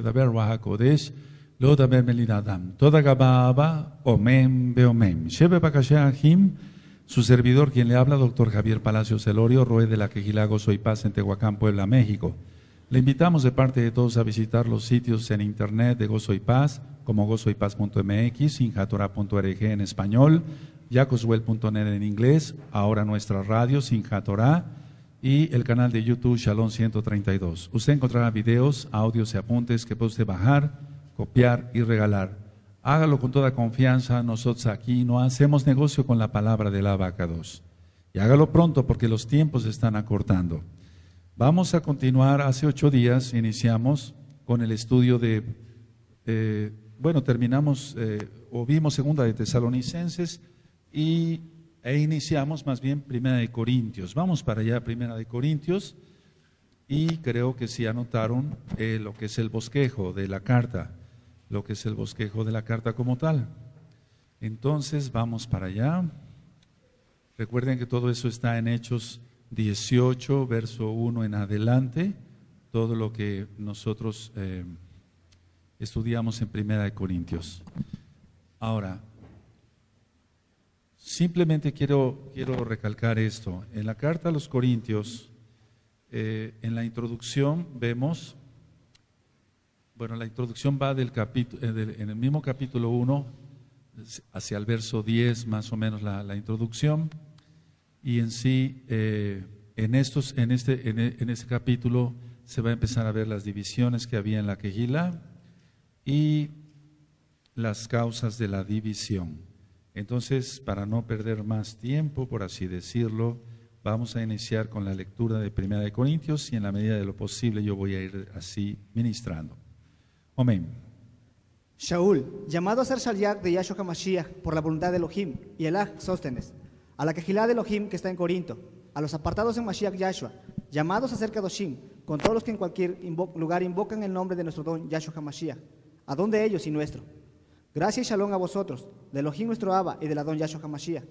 לדבר רוח הקודש, לא לדבר מליד אדם. תודה רבה אבא, אומם ואומם. שבבקשה אחים, su servidor, quien le habla, doctor Javier Palacios Celorio, Roeh de la Kehila Gozo y Paz en Tehuacán, Puebla, México. Le invitamos de parte de todos a visitar los sitios en internet de Gozo y Paz, como gozoypaz.mx, sinjatora.org en español, yacoswell.net en inglés, ahora nuestra radio, sinjatora, y el canal de YouTube, Shalom132. Usted encontrará videos, audios y apuntes que puede usted bajar, copiar y regalar. Hágalo con toda confianza, nosotros aquí no hacemos negocio con la palabra de la vaca 2. Y hágalo pronto porque los tiempos se están acortando. Vamos a continuar, hace 8 días iniciamos con el estudio de, vimos Segunda de Tesalonicenses e iniciamos más bien Primera de Corintios. Vamos para allá, Primera de Corintios, y creo que sí anotaron lo que es el bosquejo de la carta, lo que es el bosquejo de la carta como tal. Entonces vamos para allá. Recuerden que todo eso está en Hechos 18, verso 1 en adelante, todo lo que nosotros estudiamos en Primera de Corintios. Ahora, simplemente quiero recalcar esto. En la carta a los Corintios, en la introducción vemos, bueno, la introducción va del capítulo, en el mismo capítulo 1, hacia el verso 10, más o menos la introducción. Y en sí, en este capítulo se va a empezar a ver las divisiones que había en la Kehila y las causas de la división. Entonces, para no perder más tiempo, por así decirlo, vamos a iniciar con la lectura de Primera de Corintios y en la medida de lo posible yo voy a ir así ministrando. Amén. Shaul, llamado a ser Shaliach de Yahshua HaMashiach por la voluntad de Elohim y Elaj Sóstenes, a la Kehilá de Elohim que está en Corinto, a los apartados en Mashiach Yahshua, llamados a ser Kadoshim, con todos los que en cualquier lugar invocan el nombre de nuestro don Yahshua HaMashiach, a don de ellos y nuestro. Gracia y Shalom a vosotros, de Elohim nuestro Abba y de la don Yahshua HaMashiach.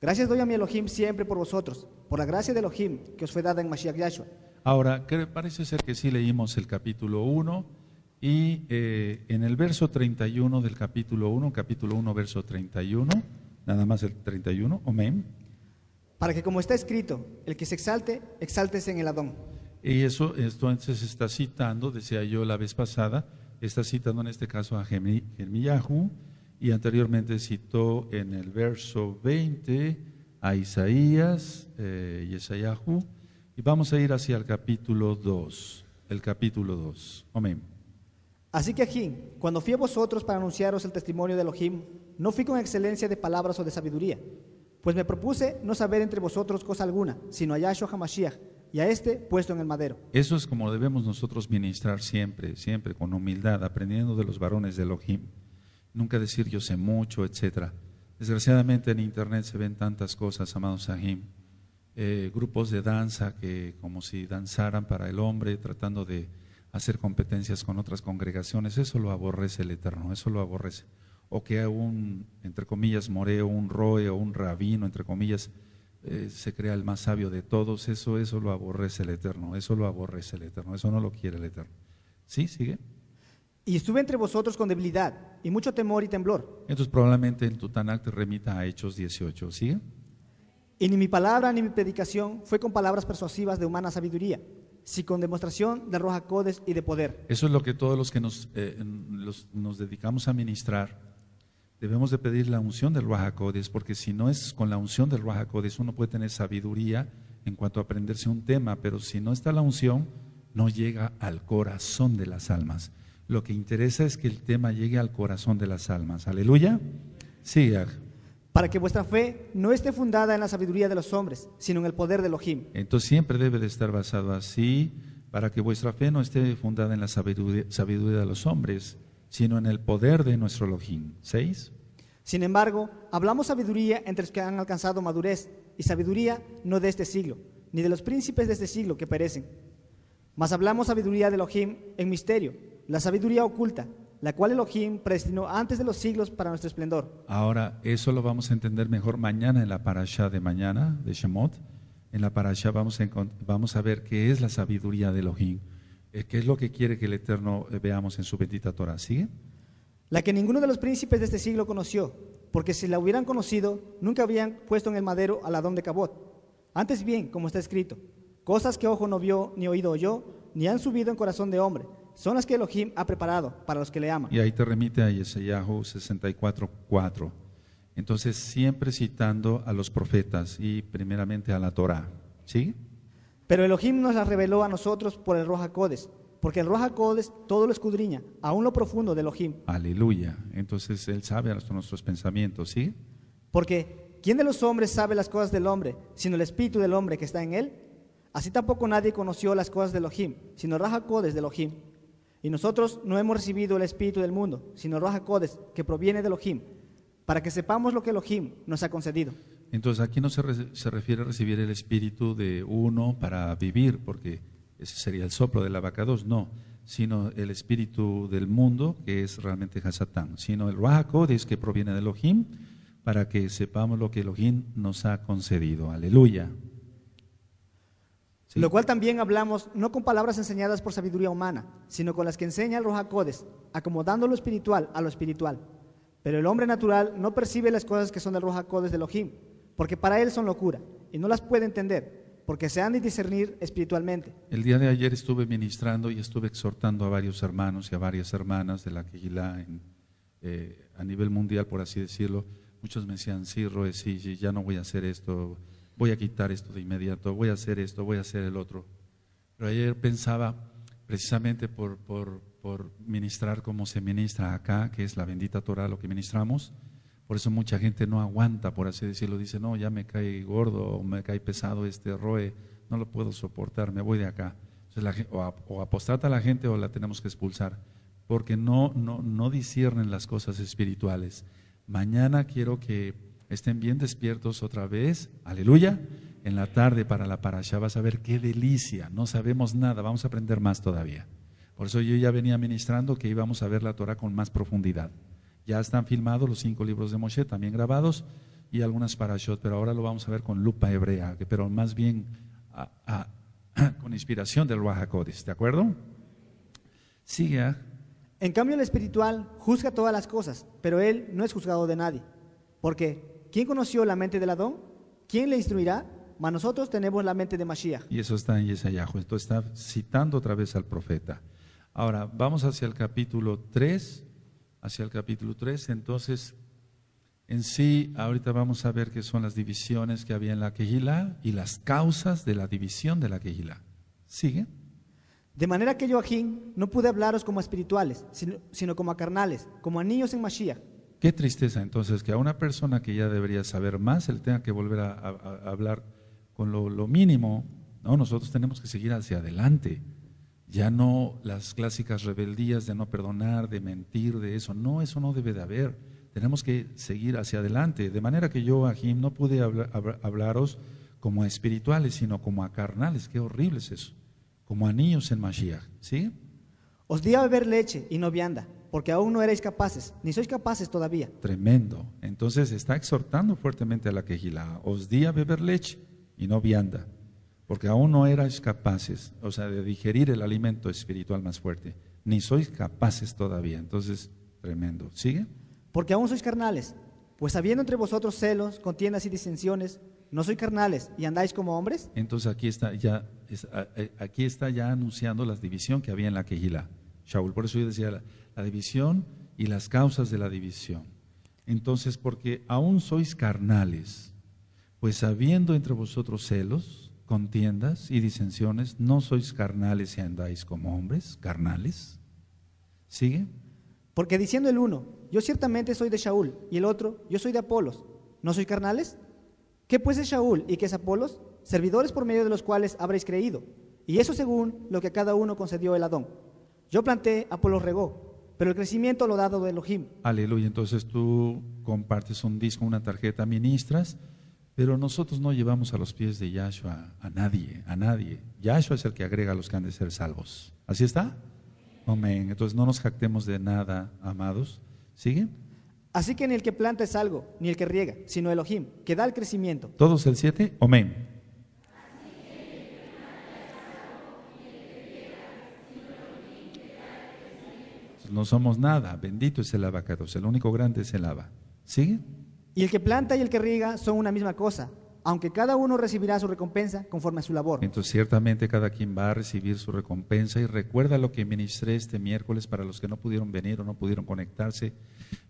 Gracias doy a mi Elohim siempre por vosotros, por la gracia de Elohim que os fue dada en Mashiach Yahshua. Ahora, parece ser que sí leímos el capítulo 1 y en el verso 31 del capítulo 1, verso 31, nada más el 31, amén. Para que como está escrito, el que se exalte, exáltese en el Adón. Y eso entonces está citando, decía yo la vez pasada, está citando en este caso a Gemiyahú y anteriormente citó en el verso 20 a Isaías, Yeshayahu, y vamos a ir hacia el capítulo 2, amén. Así que aquí, cuando fui a vosotros para anunciaros el testimonio de Elohim, no fui con excelencia de palabras o de sabiduría, pues me propuse no saber entre vosotros cosa alguna, sino a Yahshua HaMashiach y a este puesto en el madero. Eso es como debemos nosotros ministrar siempre, siempre con humildad, aprendiendo de los varones de Elohim. Nunca decir yo sé mucho, etc. Desgraciadamente en internet se ven tantas cosas, amados Sahim, grupos de danza que como si danzaran para el hombre, tratando de hacer competencias con otras congregaciones. Eso lo aborrece el Eterno, eso lo aborrece. O que un, entre comillas, moreo, un roe o un rabino, entre comillas, se crea el más sabio de todos. Eso lo aborrece el Eterno, eso lo aborrece el Eterno, eso no lo quiere el Eterno. ¿Sí? ¿Sigue? Y estuve entre vosotros con debilidad y mucho temor y temblor. Entonces probablemente en Tutaná te remita a Hechos 18, ¿sigue? Y ni mi palabra ni mi predicación fue con palabras persuasivas de humana sabiduría, si con demostración de Ruach HaKodesh y de poder. Eso es lo que todos los que nos dedicamos a ministrar, debemos de pedir la unción del Ruach HaKodesh, porque si no es con la unción del Ruach HaKodesh, uno puede tener sabiduría en cuanto a aprenderse un tema, pero si no está la unción, no llega al corazón de las almas. Lo que interesa es que el tema llegue al corazón de las almas. Aleluya. Siga. Para que vuestra fe no esté fundada en la sabiduría de los hombres, sino en el poder de Elohim. Entonces siempre debe de estar basado así, para que vuestra fe no esté fundada en la sabiduría de los hombres, sino en el poder de nuestro Elohim. 6. Sin embargo, hablamos sabiduría entre los que han alcanzado madurez, y sabiduría no de este siglo, ni de los príncipes de este siglo que perecen. Mas hablamos sabiduría de Elohim en misterio, la sabiduría oculta, la cual Elohim predestinó antes de los siglos para nuestro esplendor. Ahora, eso lo vamos a entender mejor mañana en la parasha de mañana, de Shemot. En la parasha vamos a ver qué es la sabiduría de Elohim. ¿Qué es lo que quiere que el Eterno veamos en su bendita Torah? ¿Sigue? La que ninguno de los príncipes de este siglo conoció, porque si la hubieran conocido, nunca habrían puesto en el madero al Adón de Cabot. Antes bien, como está escrito, cosas que ojo no vio, ni oído oyó, ni han subido en corazón de hombre, son las que Elohim ha preparado para los que le aman. Y ahí te remite a Yeshayahu 64, 4. Entonces, siempre citando a los profetas y primeramente a la Torah. ¿Sigue? Pero Elohim nos la reveló a nosotros por el Roeh HaKodesh, porque el Roeh HaKodesh todo lo escudriña, aún lo profundo de Elohim. Aleluya. Entonces Él sabe nuestros pensamientos, ¿sí? Porque ¿quién de los hombres sabe las cosas del hombre, sino el espíritu del hombre que está en él? Así tampoco nadie conoció las cosas de Elohim, sino el Roeh HaKodesh de Elohim. Y nosotros no hemos recibido el espíritu del mundo, sino el Roeh HaKodesh que proviene de Elohim, para que sepamos lo que Elohim nos ha concedido. Entonces aquí no se refiere a recibir el espíritu de uno para vivir, porque ese sería el soplo de la vaca 2, no, sino el espíritu del mundo, que es realmente Hasatán, sino el Roeh HaKodesh que proviene de Elohim, para que sepamos lo que Elohim nos ha concedido. Aleluya. Sí. Lo cual también hablamos, no con palabras enseñadas por sabiduría humana, sino con las que enseña el Roeh HaKodesh, acomodando lo espiritual a lo espiritual. Pero el hombre natural no percibe las cosas que son del Roeh HaKodesh de Elohim, porque para él son locura y no las puede entender, porque se han de discernir espiritualmente. El día de ayer estuve ministrando y estuve exhortando a varios hermanos y a varias hermanas de la Kehilá a nivel mundial, por así decirlo. Muchos me decían, sí, Roeh, sí, ya no voy a hacer esto, voy a quitar esto de inmediato, voy a hacer esto, voy a hacer el otro. Pero ayer pensaba, precisamente por ministrar como se ministra acá, que es la bendita Torah lo que ministramos. Por eso mucha gente no aguanta, por así decirlo, dice, no, ya me cae gordo, o me cae pesado este Roeh, no lo puedo soportar, me voy de acá. Entonces, o apostata a la gente o la tenemos que expulsar, porque no disciernen las cosas espirituales. Mañana quiero que estén bien despiertos otra vez, aleluya, en la tarde para la parashá, vas a ver qué delicia, no sabemos nada, vamos a aprender más todavía. Por eso yo ya venía ministrando que íbamos a ver la Torah con más profundidad. Ya están filmados los 5 libros de Moshe, también grabados, y algunas parashot, pero ahora lo vamos a ver con lupa hebrea, pero más bien con inspiración del Roeh HaKodesh, ¿de acuerdo? Sigue. En cambio el espiritual juzga todas las cosas, pero él no es juzgado de nadie, porque ¿quién conoció la mente del Adón? ¿Quién le instruirá? Mas nosotros tenemos la mente de Mashiach. Y eso está en Yeshayahu, esto está citando otra vez al profeta. Ahora vamos hacia el capítulo 3. Entonces, en sí, ahorita vamos a ver qué son las divisiones que había en la Kehilá y las causas de la división de la Kehilá. Sigue. De manera que yo, Ajín, no pude hablaros como espirituales, sino como a carnales, como a niños en Mashiach. Qué tristeza, entonces, que a una persona que ya debería saber más, él tenga que volver a hablar con lo mínimo. No, nosotros tenemos que seguir hacia adelante. Ya no las clásicas rebeldías de no perdonar, de mentir, de eso no debe de haber. Tenemos que seguir hacia adelante. De manera que yo, Ahim, no pude hablaros como a espirituales, sino como a carnales. Qué horrible es eso. Como a niños en Mashiach. ¿Sí? Os di a beber leche y no vianda, porque aún no erais capaces, ni sois capaces todavía. Tremendo. Entonces está exhortando fuertemente a la Kehilá. Os di a beber leche y no vianda, porque aún no erais capaces, o sea, de digerir el alimento espiritual más fuerte, ni sois capaces todavía. Entonces, tremendo. ¿Sigue? Porque aún sois carnales, pues habiendo entre vosotros celos, contiendas y disensiones, ¿no sois carnales y andáis como hombres? Entonces aquí está ya anunciando la división que había en la Kehilá, Shaul. Por eso yo decía la división y las causas de la división. Entonces, porque aún sois carnales, pues habiendo entre vosotros celos, contiendas y disensiones, ¿no sois carnales y andáis como hombres? ¿Carnales? ¿Sigue? Porque diciendo el uno, yo ciertamente soy de Shaul, y el otro, yo soy de Apolos, ¿no sois carnales? ¿Qué pues es Shaul y qué es Apolos? Servidores por medio de los cuales habréis creído, y eso según lo que a cada uno concedió el Adón. Yo planté, Apolos regó, pero el crecimiento lo ha dado de Elohim. Aleluya. Entonces tú compartes un disco, una tarjeta, ministras, pero nosotros no llevamos a los pies de Yahshua a nadie, Yahshua es el que agrega a los que han de ser salvos. ¿Así está? Amén. Entonces no nos jactemos de nada, amados. ¿Siguen? Así que ni el que planta es algo, ni el que riega, sino Elohim, que da el crecimiento. Todos el 7, amén. Así que ni el que planta es algo, ni el que riega, sino no somos nada, bendito es el abacados, el único grande es el Abba. ¿Sigue? Y el que planta y el que riega son una misma cosa, aunque cada uno recibirá su recompensa conforme a su labor. Entonces ciertamente cada quien va a recibir su recompensa. Y recuerda lo que ministré este miércoles para los que no pudieron venir o no pudieron conectarse.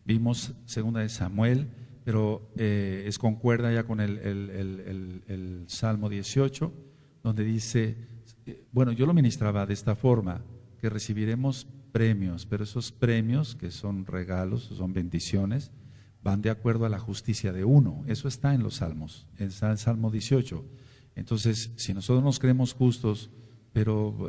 Vimos Segunda de Samuel, pero es concuerda ya con el Salmo 18, donde dice, bueno, yo lo ministraba de esta forma, que recibiremos premios, pero esos premios, que son regalos, son bendiciones, van de acuerdo a la justicia de uno. Eso está en los Salmos, está en el Salmo 18. Entonces, si nosotros nos creemos justos, pero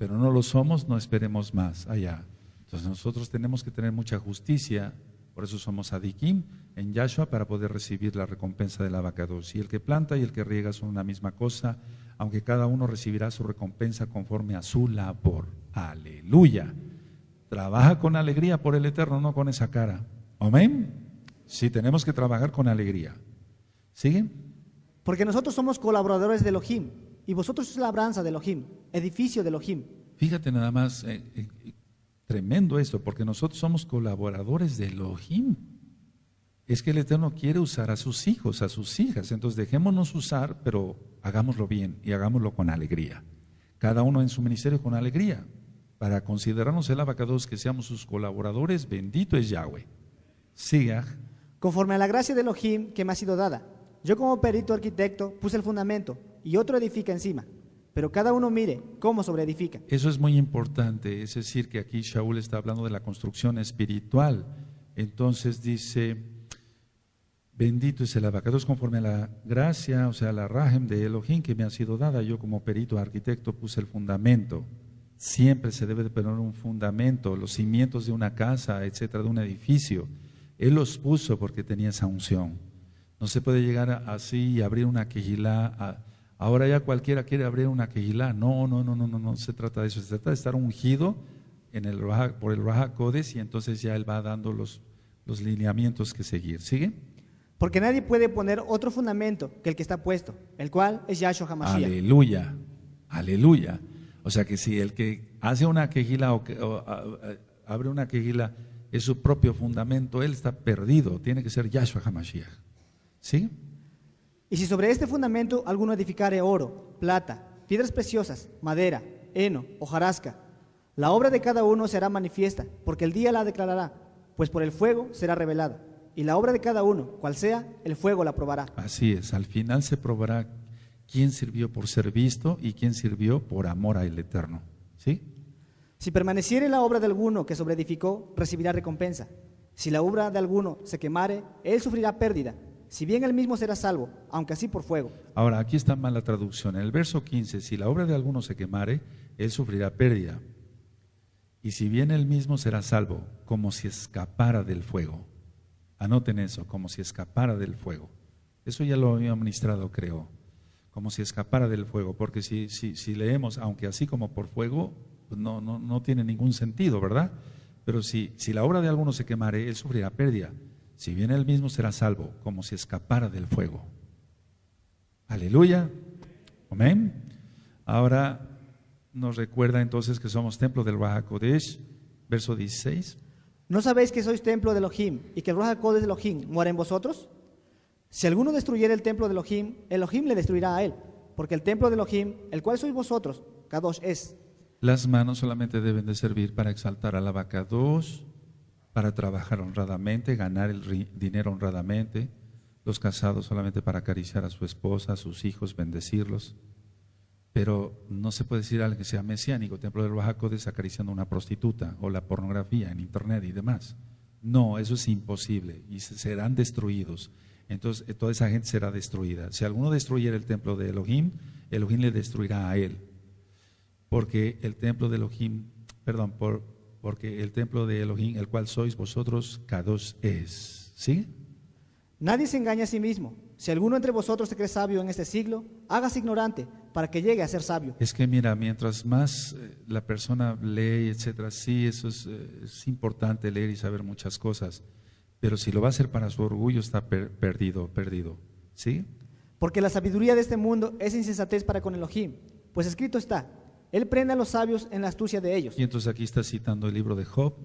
no lo somos, no esperemos más allá. Entonces nosotros tenemos que tener mucha justicia, por eso somos adikim en Yahshua, para poder recibir la recompensa del abacados. Y el que planta y el que riega son una misma cosa, aunque cada uno recibirá su recompensa conforme a su labor. Aleluya. Trabaja con alegría por el Eterno, no con esa cara. Amén. Sí, tenemos que trabajar con alegría. ¿Siguen? Porque nosotros somos colaboradores de Elohim, y vosotros sois labranza de Elohim, edificio de Elohim. Fíjate nada más, tremendo esto, porque nosotros somos colaboradores de Elohim. Es que el Eterno quiere usar a sus hijos, a sus hijas. Entonces dejémonos usar, pero hagámoslo bien y hagámoslo con alegría. Cada uno en su ministerio con alegría, para considerarnos el abacados, que seamos sus colaboradores. Bendito es Yahweh. Siga. Conforme a la gracia de Elohim que me ha sido dada, yo como perito arquitecto puse el fundamento y otro edifica encima, pero cada uno mire cómo sobreedifica. Eso es muy importante, es decir, que aquí Shaul está hablando de la construcción espiritual. Entonces dice, bendito es el abacados conforme a la gracia, o sea, la rajem de Elohim que me ha sido dada, yo como perito arquitecto puse el fundamento. Siempre se debe de poner un fundamento, los cimientos de una casa, etcétera, de un edificio. Él los puso porque tenía esa unción. No se puede llegar así y abrir una Kehilá. Ahora ya cualquiera quiere abrir una Kehilá. No se trata de eso. Se trata de estar ungido en el Roja, por el Roja HaKodesh, y entonces ya él va dando los lineamientos que seguir. ¿Sigue? Porque nadie puede poner otro fundamento que el que está puesto, el cual es Yahshua HaMashiach. Aleluya, aleluya. O sea que si el que hace una Kehilá o abre una Kehilá es su propio fundamento, él está perdido. Tiene que ser Yahshua HaMashiach. ¿Sí? Y si sobre este fundamento alguno edificare oro, plata, piedras preciosas, madera, heno, hojarasca, la obra de cada uno será manifiesta, porque el día la declarará, pues por el fuego será revelada. Y la obra de cada uno, cual sea, el fuego la probará. Así es, al final se probará quién sirvió por ser visto y quién sirvió por amor al Eterno. ¿Sí? Si permaneciere la obra de alguno que sobreedificó, recibirá recompensa. Si la obra de alguno se quemare, él sufrirá pérdida. Si bien él mismo será salvo, aunque así por fuego. Ahora, aquí está mala traducción. En el verso 15, si la obra de alguno se quemare, él sufrirá pérdida. Y si bien él mismo será salvo, como si escapara del fuego. Anoten eso, como si escapara del fuego. Eso ya lo había ministrado, creo. Como si escapara del fuego, porque si leemos, aunque así como por fuego, no tiene ningún sentido, ¿verdad? Pero si la obra de alguno se quemare, él sufrirá pérdida. Si bien él mismo será salvo, como si escapara del fuego. Aleluya. Amén. Ahora nos recuerda entonces que somos templo del Roja HaKodesh. Verso 16. ¿No sabéis que sois templo de Elohim y que el Roja HaKodesh de Elohim muere en vosotros? Si alguno destruyere el templo de Elohim, Elohim le destruirá a él, porque el templo de Elohim, el cual sois vosotros, Kadosh es. Las manos solamente deben de servir para exaltar al abacados, para trabajar honradamente, ganar el dinero honradamente. Los casados solamente para acariciar a su esposa, a sus hijos, bendecirlos. Pero no se puede decir a alguien que sea mesiánico, templo del Roja HaKodesh, acariciando a una prostituta o la pornografía en internet y demás. No, eso es imposible y serán destruidos. Entonces toda esa gente será destruida. Si alguno destruyera el templo de Elohim, Elohim le destruirá a él. Porque el templo de Elohim, porque el templo de Elohim, el cual sois vosotros, Kadosh es. ¿Sí? Nadie se engaña a sí mismo. Si alguno entre vosotros se cree sabio en este siglo, hágase ignorante para que llegue a ser sabio. Es que mira, mientras más la persona lee, etcétera, sí, eso es importante leer y saber muchas cosas. Pero si lo va a hacer para su orgullo, está perdido. ¿Sí? Porque la sabiduría de este mundo es insensatez para con Elohim, pues escrito está: Él prende a los sabios en la astucia de ellos. Y entonces aquí está citando el libro de Job,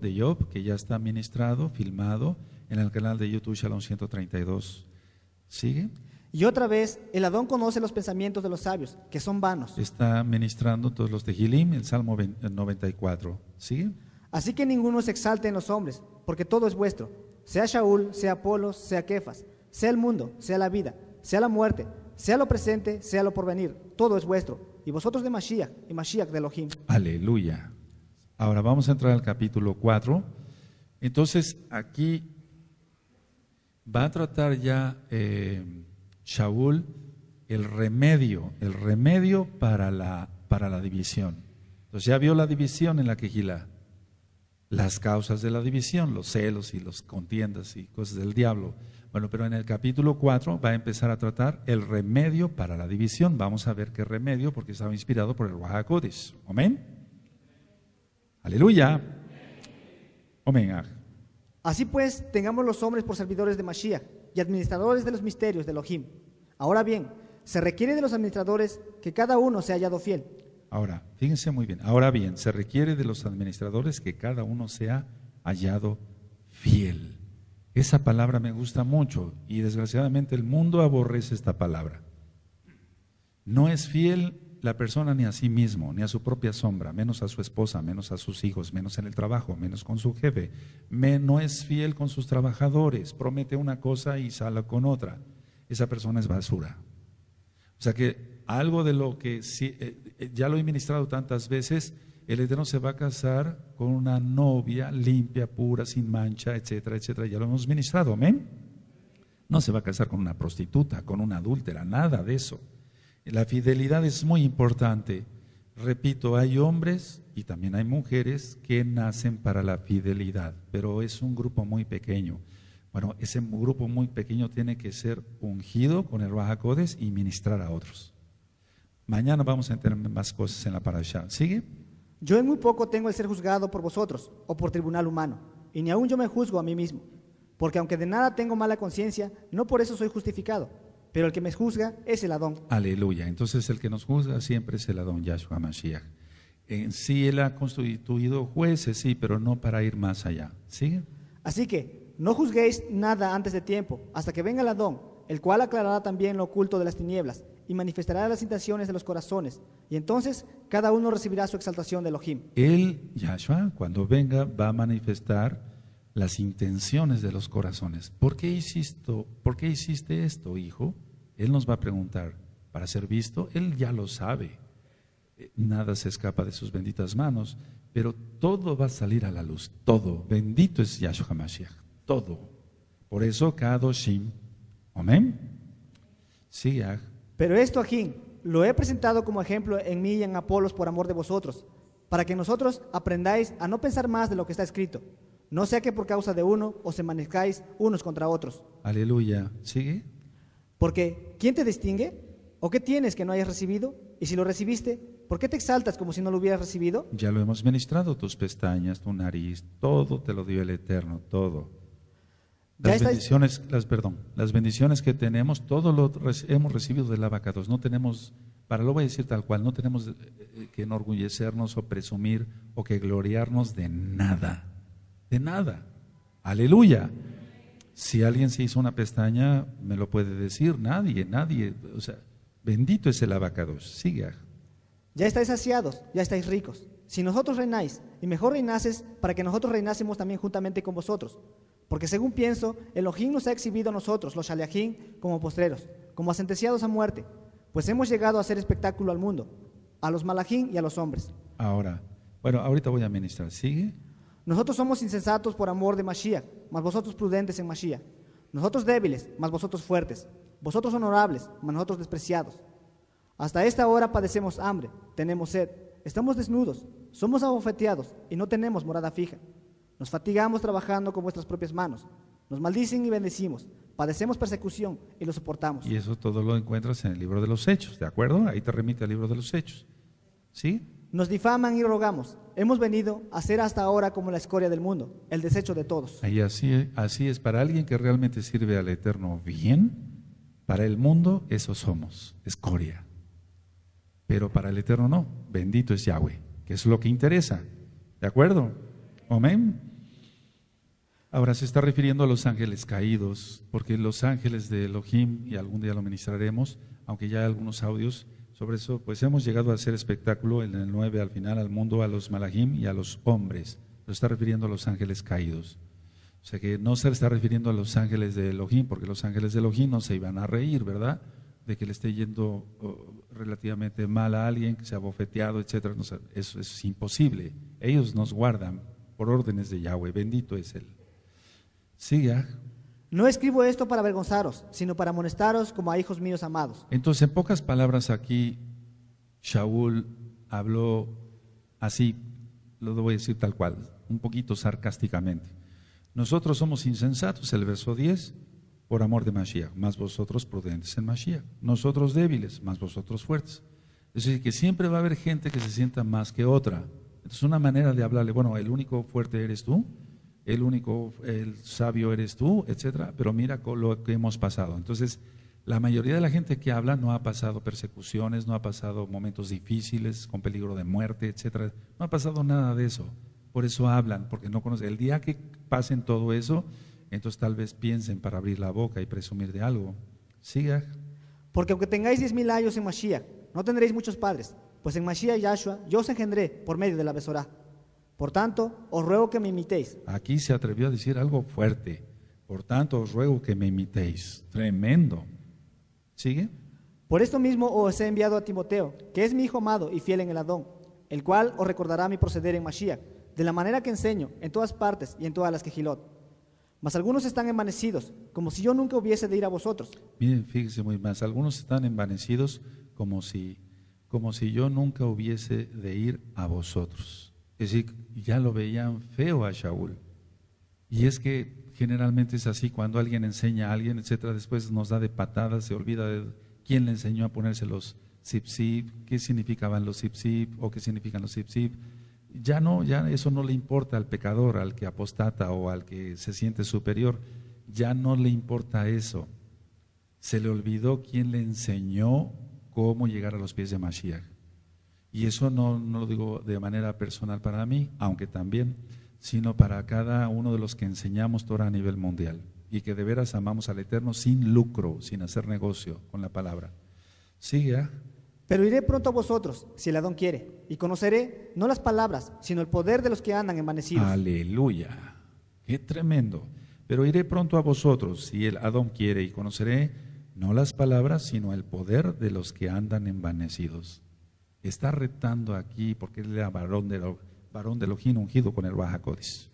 que ya está ministrado, filmado en el canal de YouTube Shalom132. ¿Sigue? Y otra vez, el Adón conoce los pensamientos de los sabios, que son vanos. Está ministrando todos los Tehilim, el Salmo 94. ¿Sigue? Así que ninguno se exalte en los hombres, porque todo es vuestro, sea Shaul, sea Apolo, sea Kefas, sea el mundo, sea la vida, sea la muerte, sea lo presente, sea lo porvenir, todo es vuestro, y vosotros de Mashiach, y Mashiach de Elohim. Aleluya. Ahora vamos a entrar al capítulo 4. Entonces aquí va a tratar ya Shaul el remedio para la división. Entonces ya vio la división en la Kehilá, las causas de la división, los celos y las contiendas y cosas del diablo. Bueno, pero en el capítulo 4 va a empezar a tratar el remedio para la división. Vamos a ver qué remedio, porque estaba inspirado por el Ruach HaKodesh. Amén. Aleluya. Amén. Así pues, tengamos los hombres por servidores de Mashiach y administradores de los misterios de Elohim. Ahora bien, se requiere de los administradores que cada uno sea hallado fiel. Ahora, fíjense muy bien. Ahora bien, se requiere de los administradores que cada uno sea hallado fiel. Esa palabra me gusta mucho, y desgraciadamente el mundo aborrece esta palabra. No es fiel la persona ni a sí mismo, ni a su propia sombra, menos a su esposa, menos a sus hijos, menos en el trabajo, menos con su jefe. No es fiel con sus trabajadores, promete una cosa y sale con otra. Esa persona es basura. O sea que algo de lo que ya lo he ministrado tantas veces, el Eterno se va a casar con una novia limpia, pura, sin mancha, etcétera, etcétera. Ya lo hemos ministrado, amén. No se va a casar con una prostituta, con una adúltera, nada de eso. La fidelidad es muy importante. Repito, hay hombres y también hay mujeres que nacen para la fidelidad, pero es un grupo muy pequeño. Bueno, ese grupo muy pequeño tiene que ser ungido con el Ruach HaKodesh y ministrar a otros. Mañana vamos a entender más cosas en la parashá. ¿Sigue? Yo en muy poco tengo el ser juzgado por vosotros o por tribunal humano, y ni aún yo me juzgo a mí mismo, porque aunque de nada tengo mala conciencia, no por eso soy justificado, pero el que me juzga es el Adón. Aleluya. Entonces el que nos juzga siempre es el Adón, Yahshua Mashiach. En sí él ha constituido jueces, sí, pero no para ir más allá. ¿Sigue? Así que no juzguéis nada antes de tiempo, hasta que venga el Adón, el cual aclarará también lo oculto de las tinieblas y manifestará las intenciones de los corazones, y entonces cada uno recibirá su exaltación de Elohim. Él, Yahshua, cuando venga va a manifestar las intenciones de los corazones. ¿Por qué hiciste esto, hijo? Él nos va a preguntar, para ser visto. Él ya lo sabe, nada se escapa de sus benditas manos, pero todo va a salir a la luz, todo. Bendito es Yahshua Mashiach, todo. Por eso Kadoshim. Amén. Sí, Yahshua. Pero esto aquí lo he presentado como ejemplo en mí y en Apolos por amor de vosotros, para que nosotros aprendáis a no pensar más de lo que está escrito, no sea que por causa de uno os envanezcáis unos contra otros. Aleluya. ¿Sigue? Porque ¿quién te distingue? ¿O qué tienes que no hayas recibido? Y si lo recibiste, ¿por qué te exaltas como si no lo hubieras recibido? Ya lo hemos ministrado, tus pestañas, tu nariz, todo te lo dio el Eterno, todo. Las bendiciones que tenemos, todo lo hemos recibido del Abacados. No tenemos, para lo voy a decir tal cual, no tenemos que enorgullecernos o presumir o que gloriarnos de nada. De nada. Aleluya. Si alguien se hizo una pestaña, me lo puede decir. Nadie. O sea, bendito es el Abacados. Siga. Ya estáis saciados, ya estáis ricos. Si nosotros reináis, y mejor reinases, para que nosotros reinásemos también juntamente con vosotros. Porque según pienso, Elohim nos ha exhibido a nosotros, los Shaliachim, como postreros, como sentenciados a muerte, pues hemos llegado a hacer espectáculo al mundo, a los Malachim y a los hombres. Ahora, bueno, ahorita voy a ministrar. ¿Sigue? Nosotros somos insensatos por amor de Mashiach, mas vosotros prudentes en Mashiach. Nosotros débiles, mas vosotros fuertes. Vosotros honorables, mas nosotros despreciados. Hasta esta hora padecemos hambre, tenemos sed, estamos desnudos, somos abofeteados y no tenemos morada fija. Nos fatigamos trabajando con vuestras propias manos. Nos maldicen y bendecimos. Padecemos persecución y lo soportamos. Y eso todo lo encuentras en el libro de los Hechos, ¿de acuerdo? Ahí te remite al libro de los Hechos. ¿Sí? Nos difaman y rogamos. Hemos venido a ser hasta ahora como la escoria del mundo, el desecho de todos. Y así es. Para alguien que realmente sirve al Eterno bien, para el mundo, eso somos, escoria. pero para el Eterno no. Bendito es Yahweh, que es lo que interesa. ¿De acuerdo? Amén. Ahora se está refiriendo a los ángeles caídos, porque los ángeles de Elohim, y algún día lo ministraremos, aunque ya hay algunos audios sobre eso, pues hemos llegado a hacer espectáculo en el 9 al final al mundo, a los malahim y a los hombres. Lo está refiriendo a los ángeles caídos. O sea que no se está refiriendo a los ángeles de Elohim, porque los ángeles de Elohim no se iban a reír, ¿verdad? De que le esté yendo relativamente mal a alguien, que se ha bofeteado, etc. No, eso es imposible. Ellos nos guardan por órdenes de Yahweh. Bendito es Él. Siga. No escribo esto para avergonzaros, sino para amonestaros como a hijos míos amados. Entonces, en pocas palabras aquí, Shaul habló así, lo voy a decir tal cual, un poquito sarcásticamente. Nosotros somos insensatos, el verso 10, por amor de Mashiach, más vosotros prudentes en Mashiach. Nosotros débiles, más vosotros fuertes. Es decir, que siempre va a haber gente que se sienta más que otra. Entonces, una manera de hablarle, bueno, el único fuerte eres tú, el único, el sabio eres tú, etcétera, pero mira con lo que hemos pasado. Entonces, la mayoría de la gente que habla no ha pasado persecuciones, no ha pasado momentos difíciles, con peligro de muerte, etcétera, no ha pasado nada de eso. Por eso hablan, porque no conocen. El día que pasen todo eso, entonces tal vez piensen para abrir la boca y presumir de algo. Siga. Porque aunque tengáis 10,000 años en Mashiach, no tendréis muchos padres, pues en Mashiach Yahshua yo os engendré por medio de la Besorá. Por tanto, os ruego que me imitéis. Aquí se atrevió a decir algo fuerte. Por tanto, os ruego que me imitéis. Tremendo. ¿Sigue? Por esto mismo os he enviado a Timoteo, que es mi hijo amado y fiel en el Adón, el cual os recordará mi proceder en Mashiach, de la manera que enseño en todas partes y en todas las Kehilot. Mas algunos están envanecidos, como si yo nunca hubiese de ir a vosotros. Miren, fíjense muy más. Algunos están envanecidos como si yo nunca hubiese de ir a vosotros. Es decir, ya lo veían feo a Shaul. Y es que generalmente es así, cuando alguien enseña a alguien, etcétera, después nos da de patadas, se olvida de quién le enseñó a ponerse los zip-zip, qué significaban los zip-zip o qué significan los zip-zip. Ya no, ya eso no le importa al pecador, al que apostata o al que se siente superior, ya no le importa eso. Se le olvidó quién le enseñó cómo llegar a los pies de Mashiach. Y eso no lo digo de manera personal para mí, aunque también, sino para cada uno de los que enseñamos Torah a nivel mundial y que de veras amamos al Eterno sin lucro, sin hacer negocio con la palabra. Siga. Pero iré pronto a vosotros, si el Adón quiere, y conoceré no las palabras, sino el poder de los que andan envanecidos. Aleluya, qué tremendo. Pero iré pronto a vosotros, si el Adón quiere, y conoceré no las palabras, sino el poder de los que andan envanecidos. Está retando aquí porque él era varón de Elohim ungido con el Bajacodes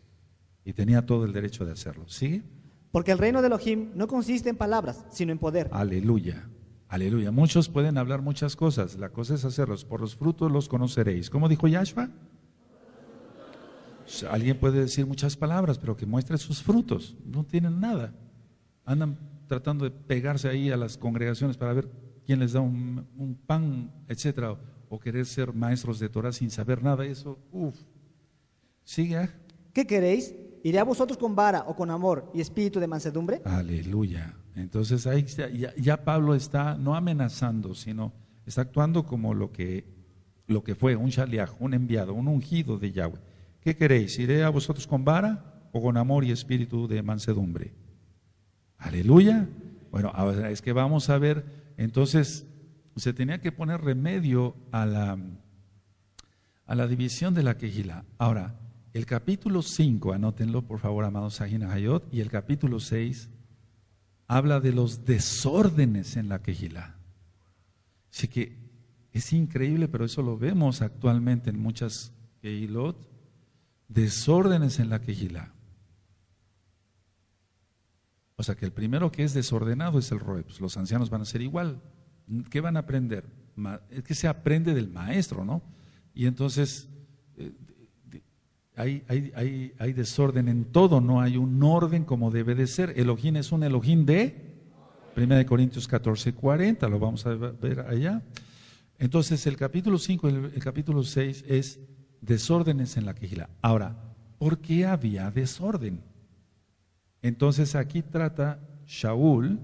y tenía todo el derecho de hacerlo. ¿Sigue? Porque el reino de Elohim no consiste en palabras, sino en poder. Aleluya, aleluya. Muchos pueden hablar muchas cosas, la cosa es hacerlos. Por los frutos los conoceréis. ¿Cómo dijo Yahshua? Alguien puede decir muchas palabras, pero que muestre sus frutos. No tienen nada. Andan tratando de pegarse ahí a las congregaciones para ver quién les da un pan, etcétera, o querer ser maestros de Torah sin saber nada. Eso, uff. Siga. ¿Qué queréis? ¿Iré a vosotros con vara o con amor y espíritu de mansedumbre? Aleluya. Entonces ahí ya Pablo está no amenazando, sino está actuando como lo que fue, un shaliach, un enviado, un ungido de Yahweh. ¿Qué queréis? ¿Iré a vosotros con vara o con amor y espíritu de mansedumbre? Aleluya. Bueno, ahora es que vamos a ver, entonces se tenía que poner remedio a la división de la Kehila. Ahora, el capítulo 5, anótenlo por favor, amados Ajina Hayot, y el capítulo 6 habla de los desórdenes en la Kehila. Así que es increíble, pero eso lo vemos actualmente en muchas Kehilot, desórdenes en la Kehila. O sea que el primero que es desordenado es el Roeh, pues los ancianos van a ser igual. ¿Qué van a aprender? Es que se aprende del maestro, ¿no? Y entonces hay desorden en todo, no hay un orden como debe de ser. Elohim es un Elohim de Primera de Corintios 14:40, lo vamos a ver allá. Entonces el capítulo 5 y el capítulo 6 es desórdenes en la Kehila. Ahora, ¿por qué había desorden? Entonces aquí trata Shaul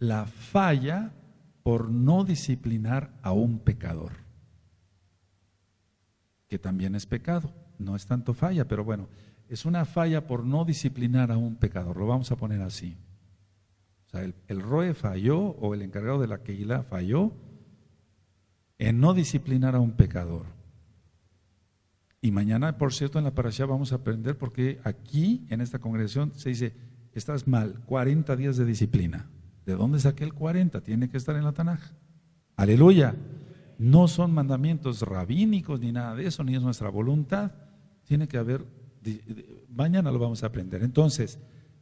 la falla por no disciplinar a un pecador, que también es pecado, no es tanto falla, pero bueno, es una falla por no disciplinar a un pecador, lo vamos a poner así. O sea, el Roeh falló, o el encargado de la Kehila falló en no disciplinar a un pecador. Y mañana, por cierto, en la parashá vamos a aprender, porque aquí en esta congregación se dice, estás mal, 40 días de disciplina. ¿De dónde saqué el 40? Tiene que estar en la Tanaj. ¡Aleluya! No son mandamientos rabínicos ni nada de eso, ni es nuestra voluntad. Tiene que haber, mañana lo vamos a aprender. Entonces,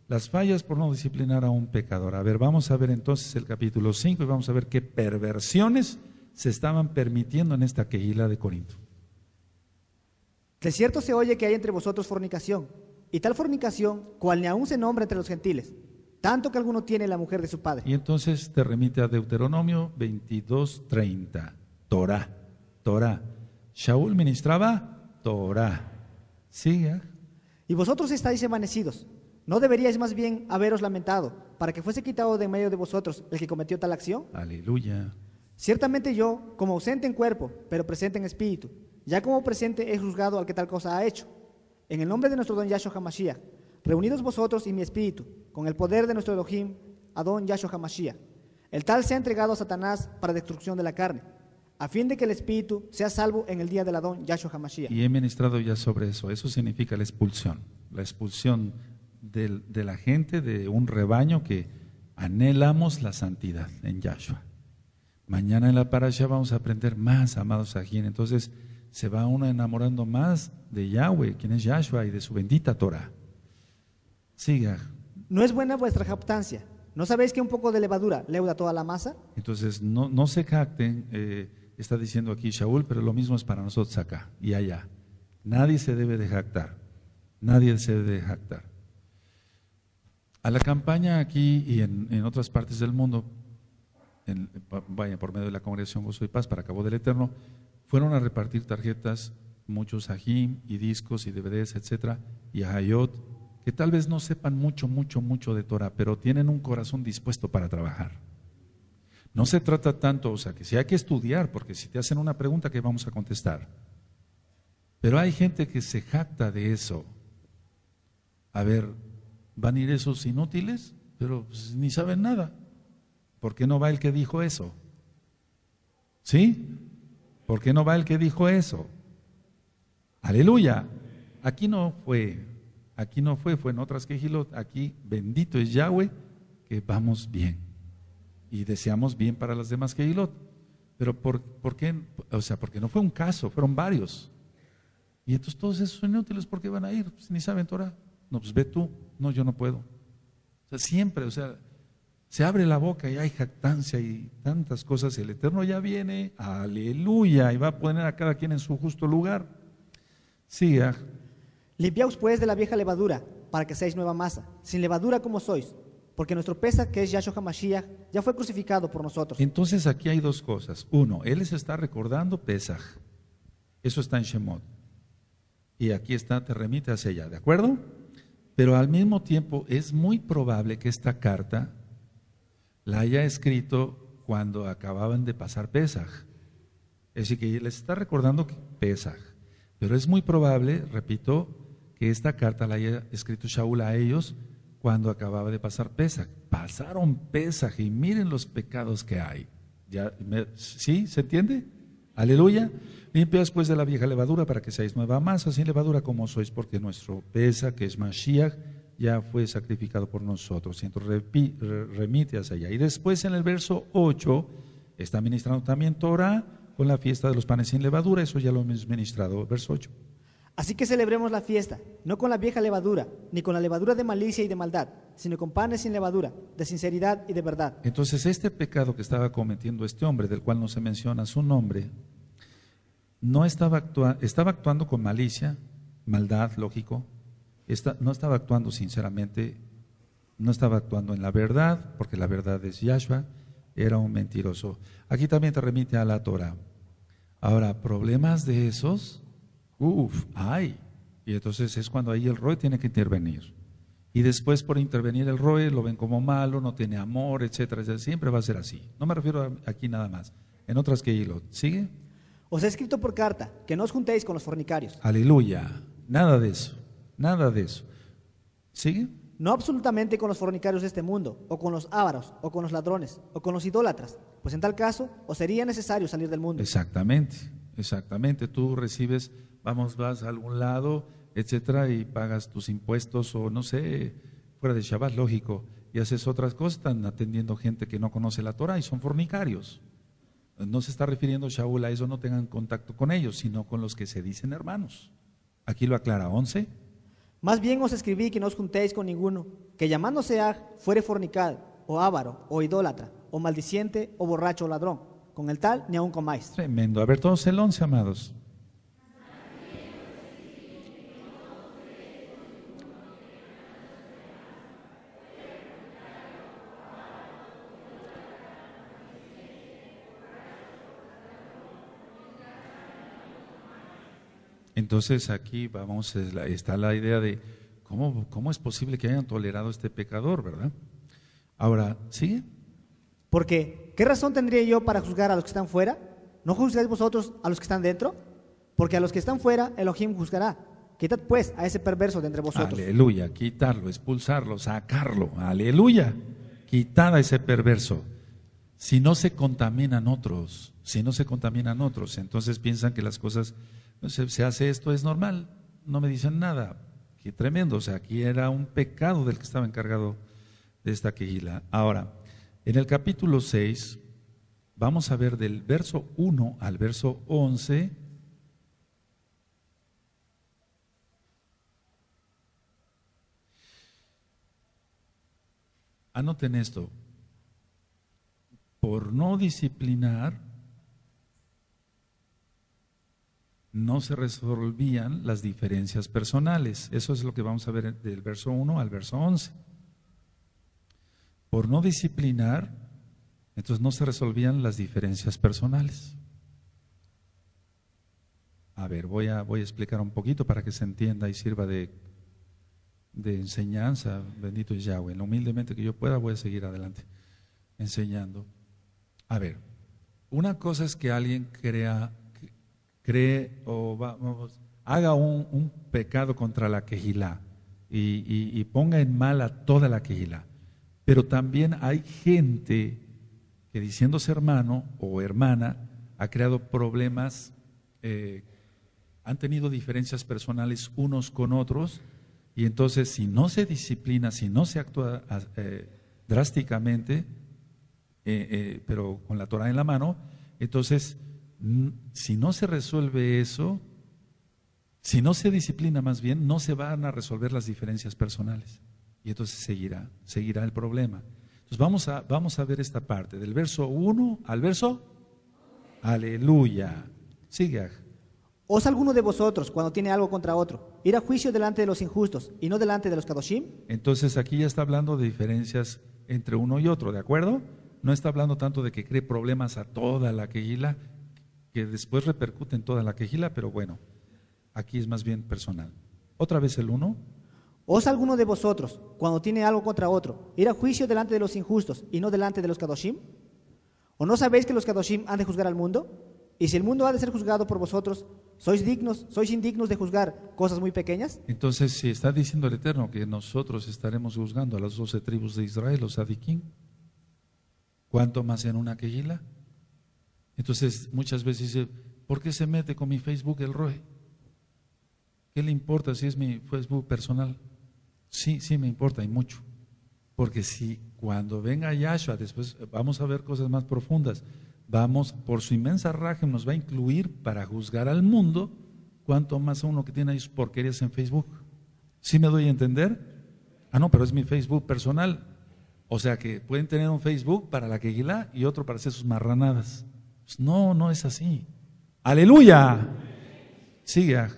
las fallas por no disciplinar a un pecador. A ver, vamos a ver entonces el capítulo 5 y vamos a ver qué perversiones se estaban permitiendo en esta Kehila de Corinto. De cierto se oye que hay entre vosotros fornicación, y tal fornicación cual ni aún se nombra entre los gentiles, tanto que alguno tiene la mujer de su padre. Y entonces te remite a Deuteronomio 22.30, Torah, Torah. Shaul ministraba Torah. Siga. Y vosotros estáis envanecidos. ¿No deberíais más bien haberos lamentado, para que fuese quitado de en medio de vosotros el que cometió tal acción? Aleluya. Ciertamente yo, como ausente en cuerpo, pero presente en espíritu, ya como presente he juzgado al que tal cosa ha hecho. En el nombre de nuestro don Yahshua HaMashiach, reunidos vosotros y mi espíritu, con el poder de nuestro Elohim, Adón Yahshua HaMashiach, el tal se ha entregado a Satanás para destrucción de la carne, a fin de que el espíritu sea salvo en el día del Adón Yahshua HaMashiach. Y he ministrado ya sobre eso. Eso significa la expulsión de la gente, de un rebaño que anhelamos la santidad en Yahshua. Mañana en la parashá vamos a aprender más, amados Sajín. Entonces se va uno enamorando más de Yahweh, quien es Yahshua, y de su bendita Torah. Siga. No es buena vuestra jactancia. ¿No sabéis que un poco de levadura leuda toda la masa? Entonces no se jacten, está diciendo aquí Shaul, pero lo mismo es para nosotros acá y allá. Nadie se debe de jactar. Nadie se debe de jactar. A la campaña aquí y en otras partes del mundo, vaya, por medio de la Congregación Gozo y Paz para Cabo del Eterno, fueron a repartir tarjetas, muchos sajim y discos y DVDs, etcétera, y a Hayot, que tal vez no sepan mucho de Torah, pero tienen un corazón dispuesto para trabajar. No se trata tanto, o sea, que si hay que estudiar, porque si te hacen una pregunta, ¿qué vamos a contestar? Pero hay gente que se jacta de eso. A ver, van a ir esos inútiles, pero pues ni saben nada. ¿Por qué no va el que dijo eso? ¿Sí? ¿Por qué no va el que dijo eso? ¡Aleluya! Aquí no fue, fue en otras Kehilot. Aquí, bendito es Yahweh, que vamos bien. Y deseamos bien para las demás Kehilot. Pero ¿por qué? O sea, porque no fue un caso, fueron varios. Y entonces todos esos inútiles, ¿por qué van a ir? Pues ni saben Torah. No, pues ve tú. No, yo no puedo. O sea, siempre, o sea, se abre la boca y hay jactancia y tantas cosas. El Eterno ya viene, aleluya, y va a poner a cada quien en su justo lugar. Siga. Limpiaos pues de la vieja levadura, para que seáis nueva masa, sin levadura como sois, porque nuestro Pesach, que es Yahshua HaMashiach, ya fue crucificado por nosotros. Entonces aquí hay dos cosas. Uno, él les está recordando Pesach. Eso está en Shemot. Y aquí está, te remite hacia allá, ¿de acuerdo? Pero al mismo tiempo es muy probable que esta carta la haya escrito cuando acababan de pasar Pesaj. Es decir, que les está recordando Pesaj. Pero es muy probable, repito, que esta carta la haya escrito Shaul a ellos cuando acababa de pasar Pesaj. Pasaron Pesaj y miren los pecados que hay. ¿Ya sí? ¿Se entiende? Aleluya. Limpiaos pues de la vieja levadura para que seáis nueva masa, sin levadura como sois, porque nuestro Pesach, que es Mashiach, ya fue sacrificado por nosotros. Y entonces remite hacia allá. Y después en el verso 8 está ministrando también Torah con la fiesta de los panes sin levadura. Eso ya lo hemos ministrado, verso 8. Así que celebremos la fiesta, no con la vieja levadura, ni con la levadura de malicia y de maldad, sino con panes sin levadura, de sinceridad y de verdad. Entonces este pecado que estaba cometiendo este hombre, del cual no se menciona su nombre, no estaba actuando con malicia, maldad, lógico, no estaba actuando sinceramente, no estaba actuando en la verdad, porque la verdad es Yahshua, era un mentiroso. Aquí también te remite a la Torah. Ahora, problemas de esos, ¡ay! Y entonces es cuando ahí el Roeh tiene que intervenir. y después por intervenir el Roeh lo ven como malo, no tiene amor, etcétera, etcétera. Siempre va a ser así. No me refiero a aquí nada más. En otras que hilo. ¿Sigue? Os he escrito por carta que no os juntéis con los fornicarios. Aleluya. Nada de eso. Nada de eso. ¿Sigue? No absolutamente con los fornicarios de este mundo, o con los ávaros, o con los ladrones, o con los idólatras, pues en tal caso os sería necesario salir del mundo. Exactamente, exactamente. Tú recibes, vas a algún lado, etcétera, y pagas tus impuestos, o no sé, fuera de Shabbat, lógico, y haces otras cosas. Están atendiendo gente que no conoce la Torah y son fornicarios. No se está refiriendo Shaul a eso, no tengan contacto con ellos, sino con los que se dicen hermanos. Aquí lo aclara 11. Más bien os escribí que no os juntéis con ninguno que llamándose Aj fuere fornicado, o avaro, o idólatra, o maldiciente, o borracho, o ladrón. Con el tal ni aun comáis. Tremendo. A ver todos el 11, amados. Entonces aquí vamos, está la idea de cómo es posible que hayan tolerado a este pecador, ¿verdad? Ahora, ¿sigue? Porque, ¿qué razón tendría yo para juzgar a los que están fuera? ¿No juzgáis vosotros a los que están dentro? Porque a los que están fuera, Elohim juzgará. Quitad pues a ese perverso de entre vosotros. Aleluya, quitarlo, expulsarlo, sacarlo. Aleluya, quitad a ese perverso. Si no se contaminan otros, si no se contaminan otros, entonces piensan que las cosas... Se hace esto, es normal, no me dicen nada. Qué tremendo, o sea, aquí era un pecado del que estaba encargado de esta Kehila. Ahora, en el capítulo 6, vamos a ver del verso 1 al verso 11. Anoten esto: por no disciplinar no se resolvían las diferencias personales. Eso es lo que vamos a ver del verso 1 al verso 11. Por no disciplinar, entonces no se resolvían las diferencias personales. A ver, voy a explicar un poquito para que se entienda y sirva de enseñanza. Bendito es Yahweh. Lo humildemente que yo pueda voy a seguir adelante enseñando. A ver, una cosa es que alguien haga un pecado contra la Kehilá y ponga en mal a toda la Kehilá. Pero también hay gente que diciéndose hermano o hermana ha creado problemas, han tenido diferencias personales unos con otros, y entonces si no se disciplina, si no se actúa drásticamente, pero con la Torah en la mano, entonces... Si no se resuelve eso, si no se disciplina más bien, no se van a resolver las diferencias personales. Y entonces seguirá el problema. Entonces vamos a ver esta parte, del verso 1 al verso. Aleluya. Sigue. ¿Os alguno de vosotros, cuando tiene algo contra otro, ir a juicio delante de los injustos y no delante de los kadoshim? Entonces aquí ya está hablando de diferencias entre uno y otro, ¿de acuerdo? No está hablando tanto de que cree problemas a toda la Kehila, que después repercute en toda la Kehila, pero bueno, aquí es más bien personal. Otra vez el 1. ¿Os alguno de vosotros, cuando tiene algo contra otro, ir a juicio delante de los injustos y no delante de los kadoshim? ¿O no sabéis que los kadoshim han de juzgar al mundo? Y si el mundo ha de ser juzgado por vosotros, ¿sois indignos de juzgar cosas muy pequeñas? Entonces, si está diciendo el Eterno que nosotros estaremos juzgando a las 12 tribus de Israel, los Adikim, ¿cuánto más en una Kehila? Entonces muchas veces dice, ¿por qué se mete con mi Facebook el Roeh? ¿Qué le importa si es mi Facebook personal? Sí, sí me importa y mucho, porque si cuando venga Yahshua, después vamos a ver cosas más profundas, vamos, por su inmensa raje nos va a incluir para juzgar al mundo, cuanto más a uno que tiene ahí sus porquerías en Facebook. ¿Sí me doy a entender? Ah, no, pero es mi Facebook personal. O sea que pueden tener un Facebook para la Kehilá y otro para hacer sus marranadas. No, no es así. ¡Aleluya! Siga.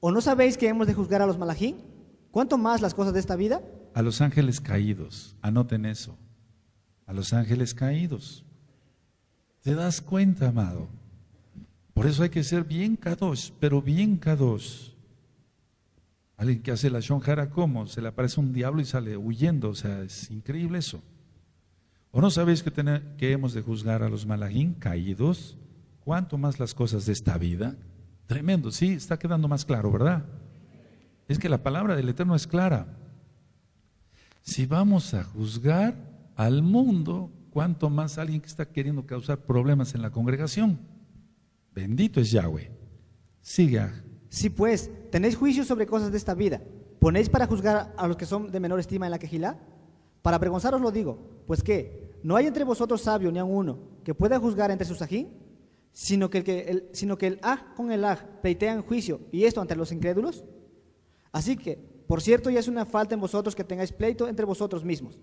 ¿O no sabéis que hemos de juzgar a los malajín? ¿Cuánto más las cosas de esta vida? A los ángeles caídos, anoten eso. A los ángeles caídos. ¿Te das cuenta, amado? Por eso hay que ser bien kadosh, pero bien kadosh. Alguien que hace la Lashon Jara, ¿cómo? Se le aparece un diablo y sale huyendo. O sea, es increíble eso. ¿O no sabéis que hemos de juzgar a los malajín caídos? ¿Cuánto más las cosas de esta vida? Tremendo, sí, está quedando más claro, ¿verdad? Es que la palabra del Eterno es clara. Si vamos a juzgar al mundo, ¿cuánto más alguien que está queriendo causar problemas en la congregación? Bendito es Yahweh. Siga. Si pues tenéis juicio sobre cosas de esta vida, ¿ponéis para juzgar a los que son de menor estima en la Kehilá? Para avergonzaros lo digo, pues que no hay entre vosotros sabio ni a uno que pueda juzgar entre sus ajín, sino que el aj con el aj pleitean juicio, y esto ante los incrédulos. Así que, por cierto, ya es una falta en vosotros que tengáis pleito entre vosotros mismos.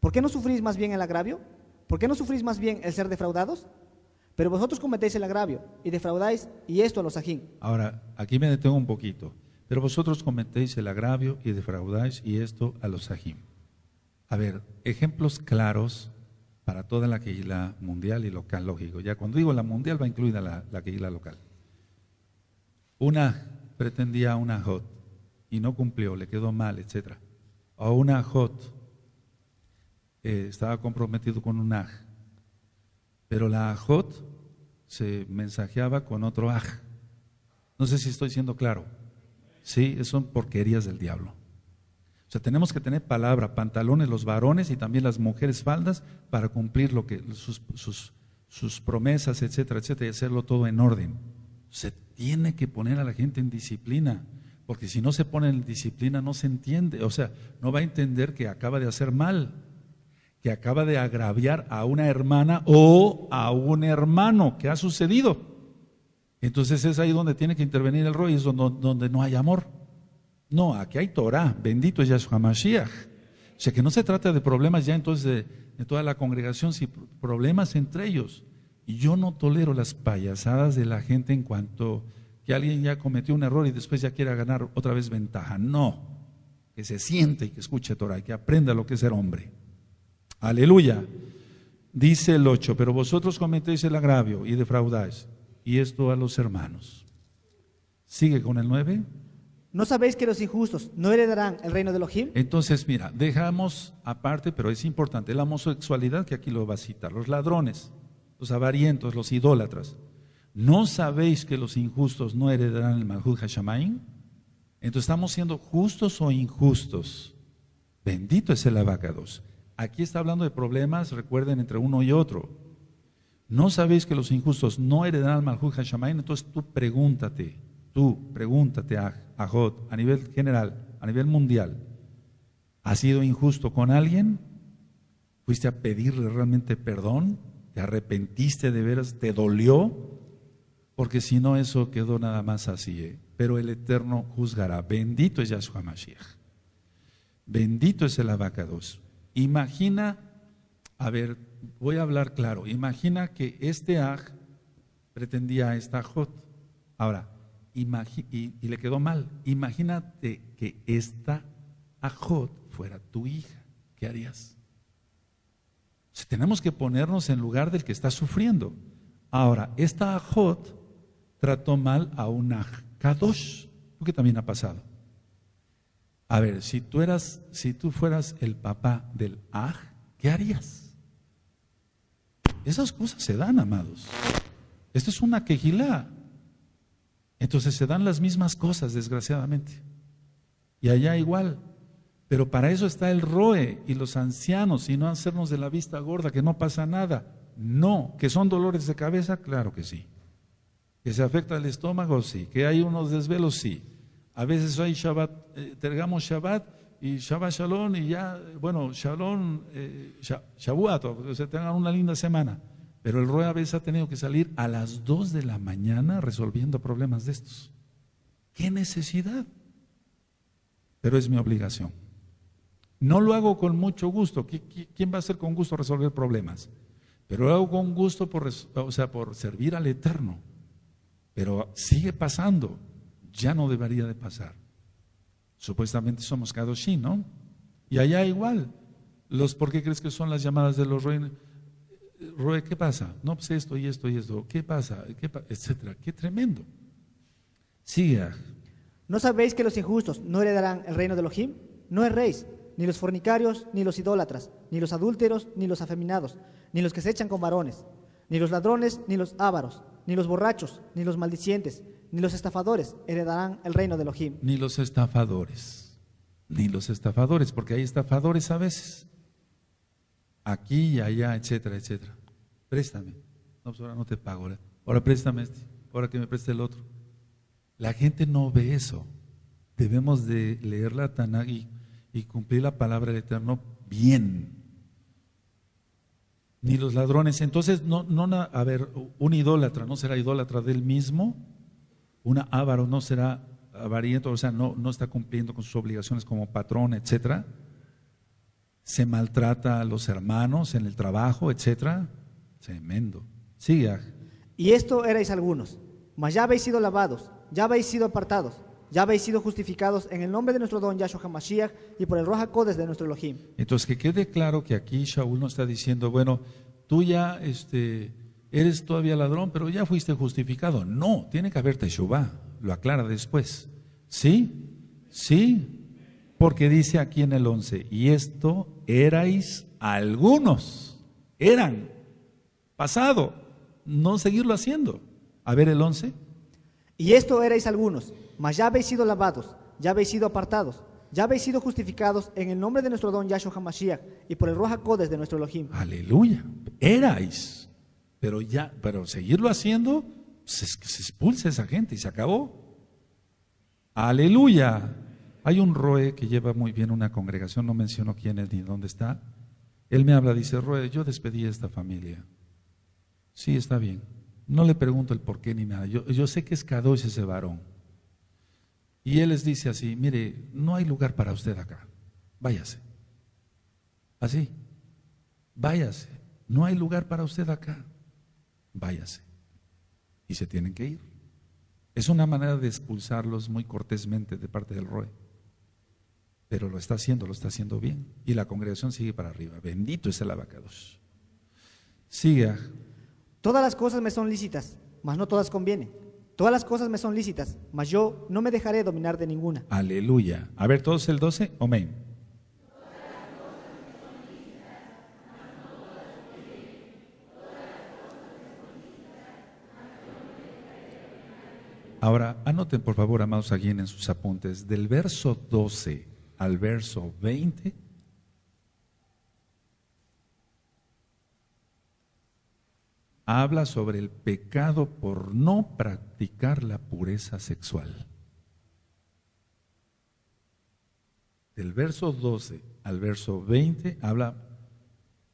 ¿Por qué no sufrís más bien el agravio? ¿Por qué no sufrís más bien el ser defraudados? Pero vosotros cometéis el agravio y defraudáis, y esto a los ajín. Ahora, aquí me detengo un poquito. Pero vosotros cometéis el agravio y defraudáis, y esto a los ajín. A ver, ejemplos claros para toda la Kehilá mundial y local, lógico. Ya cuando digo la mundial va incluida la Kehilá local. Una pretendía una hot y no cumplió, le quedó mal, etc. O una hot estaba comprometido con un aj, pero la ajot se mensajeaba con otro aj. No sé si estoy siendo claro. Sí, son porquerías del diablo. O sea, tenemos que tener palabra, pantalones los varones y también las mujeres faldas para cumplir lo que sus promesas, etcétera, etcétera, y hacerlo todo en orden. Se tiene que poner a la gente en disciplina, porque si no se pone en disciplina no se entiende, o sea, no va a entender que acaba de hacer mal, que acaba de agraviar a una hermana o a un hermano. ¿Qué ha sucedido? Entonces es ahí donde tiene que intervenir el Roeh, es donde no hay amor. No, aquí hay Torah, bendito es Yahshua Mashiach. O sea que no se trata de problemas ya entonces de toda la congregación, sino problemas entre ellos. Y yo no tolero las payasadas de la gente en cuanto que alguien ya cometió un error y después ya quiera ganar otra vez ventaja. No, que se siente y que escuche Torah, que aprenda lo que es ser hombre. Aleluya. Dice el 8, pero vosotros cometéis el agravio y defraudáis, y esto a los hermanos. Sigue con el 9. ¿No sabéis que los injustos no heredarán el reino de Elohim? Entonces, mira, dejamos aparte, pero es importante, la homosexualidad, que aquí lo va a citar, los ladrones, los avarientos, los idólatras. ¿No sabéis que los injustos no heredarán el Malhut Hashamayim? Entonces, ¿estamos siendo justos o injustos? Bendito es el Abacados. Aquí está hablando de problemas, recuerden, entre uno y otro. ¿No sabéis que los injustos no heredarán el Malhut Hashamayim? Entonces, tú pregúntate a Jod, a nivel general, a nivel mundial, ¿has sido injusto con alguien? ¿Fuiste a pedirle realmente perdón? ¿Te arrepentiste de veras? ¿Te dolió? Porque si no, eso quedó nada más así, ¿eh? Pero el Eterno juzgará. Bendito es Yahshua Mashiach. Bendito es el Abacados. Imagina, a ver, voy a hablar claro. Imagina que este aj pretendía a esta Jod. Ahora, y le quedó mal. Imagínate que esta ajot fuera tu hija, ¿qué harías? O sea, tenemos que ponernos en lugar del que está sufriendo. Ahora, esta ajot trató mal a un aj-kadosh, lo que también ha pasado. A ver, si tú fueras el papá del aj, ¿qué harías? Esas cosas se dan, amados. Esto es una Kehilá. Entonces se dan las mismas cosas, desgraciadamente. Y allá igual. Pero para eso está el Roeh y los ancianos, y no hacernos de la vista gorda, que no pasa nada. No, que son dolores de cabeza, claro que sí. Que se afecta el estómago, sí. Que hay unos desvelos, sí. A veces hay Shabbat, tergamos Shabbat y Shabbat Shalom y ya, bueno, Shalom, Shabuat, o sea, tengan una linda semana. Pero el Roeh a veces ha tenido que salir a las 2 de la mañana resolviendo problemas de estos. ¡Qué necesidad! Pero es mi obligación. No lo hago con mucho gusto. ¿Quién va a hacer con gusto resolver problemas? Pero lo hago con gusto por servir al Eterno. Pero sigue pasando. Ya no debería de pasar. Supuestamente somos Kadoshim, ¿no? Y allá igual. ¿Por qué crees que son las llamadas de los Roeh? Roeh, ¿qué pasa? No, pues esto y esto y esto. ¿Qué pasa? Etcétera. Qué tremendo. Siga. ¿No sabéis que los injustos no heredarán el reino de Elohim? No erréis, ni los fornicarios, ni los idólatras, ni los adúlteros, ni los afeminados, ni los que se echan con varones, ni los ladrones, ni los ávaros, ni los borrachos, ni los maldicientes, ni los estafadores heredarán el reino de Elohim. Ni los estafadores, porque hay estafadores a veces, aquí y allá, etcétera, etcétera. Préstame, no, pues ahora no te pago, ahora préstame este, ahora que me preste el otro. La gente no ve eso. Debemos de leer la Taná y cumplir la palabra del Eterno bien. Ni los ladrones. Entonces, a ver, un idólatra no será idólatra del mismo, un avaro no será avariento, o sea, no está cumpliendo con sus obligaciones como patrón, etcétera. Se maltrata a los hermanos en el trabajo, etcétera. Tremendo. Siga. Y esto erais algunos, mas ya habéis sido lavados, ya habéis sido apartados, ya habéis sido justificados en el nombre de nuestro don Yahshua Hamashiach y por el Roja Codes de nuestro Elohim. Entonces, que quede claro que aquí Shaul no está diciendo, bueno, tú ya eres todavía ladrón, pero ya fuiste justificado. No, tiene que haber Teshuvá, lo aclara después. Sí, porque dice aquí en el 11, y esto erais algunos, eran, pasado, no seguirlo haciendo. A ver el 11. Y esto erais algunos, mas ya habéis sido lavados, ya habéis sido apartados, ya habéis sido justificados en el nombre de nuestro don Yahshua Hamashiach y por el Roja Codes de nuestro Elohim. Aleluya, erais, pero seguirlo haciendo, se expulsa esa gente y se acabó. Aleluya. Hay un Roeh que lleva muy bien una congregación, no menciono quién es ni dónde está. Él me habla, dice, Roeh, yo despedí a esta familia. Sí, está bien. No le pregunto el por qué ni nada. Yo sé que es Kadosh ese varón. Y él les dice así, mire, no hay lugar para usted acá. Váyase. Así. Váyase. No hay lugar para usted acá. Váyase. Y se tienen que ir. Es una manera de expulsarlos muy cortésmente de parte del Roeh. Pero lo está haciendo bien. Y la congregación sigue para arriba. Bendito es el Abacados. Siga. Todas las cosas me son lícitas, mas no todas convienen. Todas las cosas me son lícitas, mas yo no me dejaré dominar de ninguna. Aleluya. A ver, todos el 12. Amén. Ahora, anoten por favor, amados, aquí en sus apuntes, del verso 12 al verso 20. Habla sobre el pecado por no practicar la pureza sexual. Del verso 12 al verso 20 habla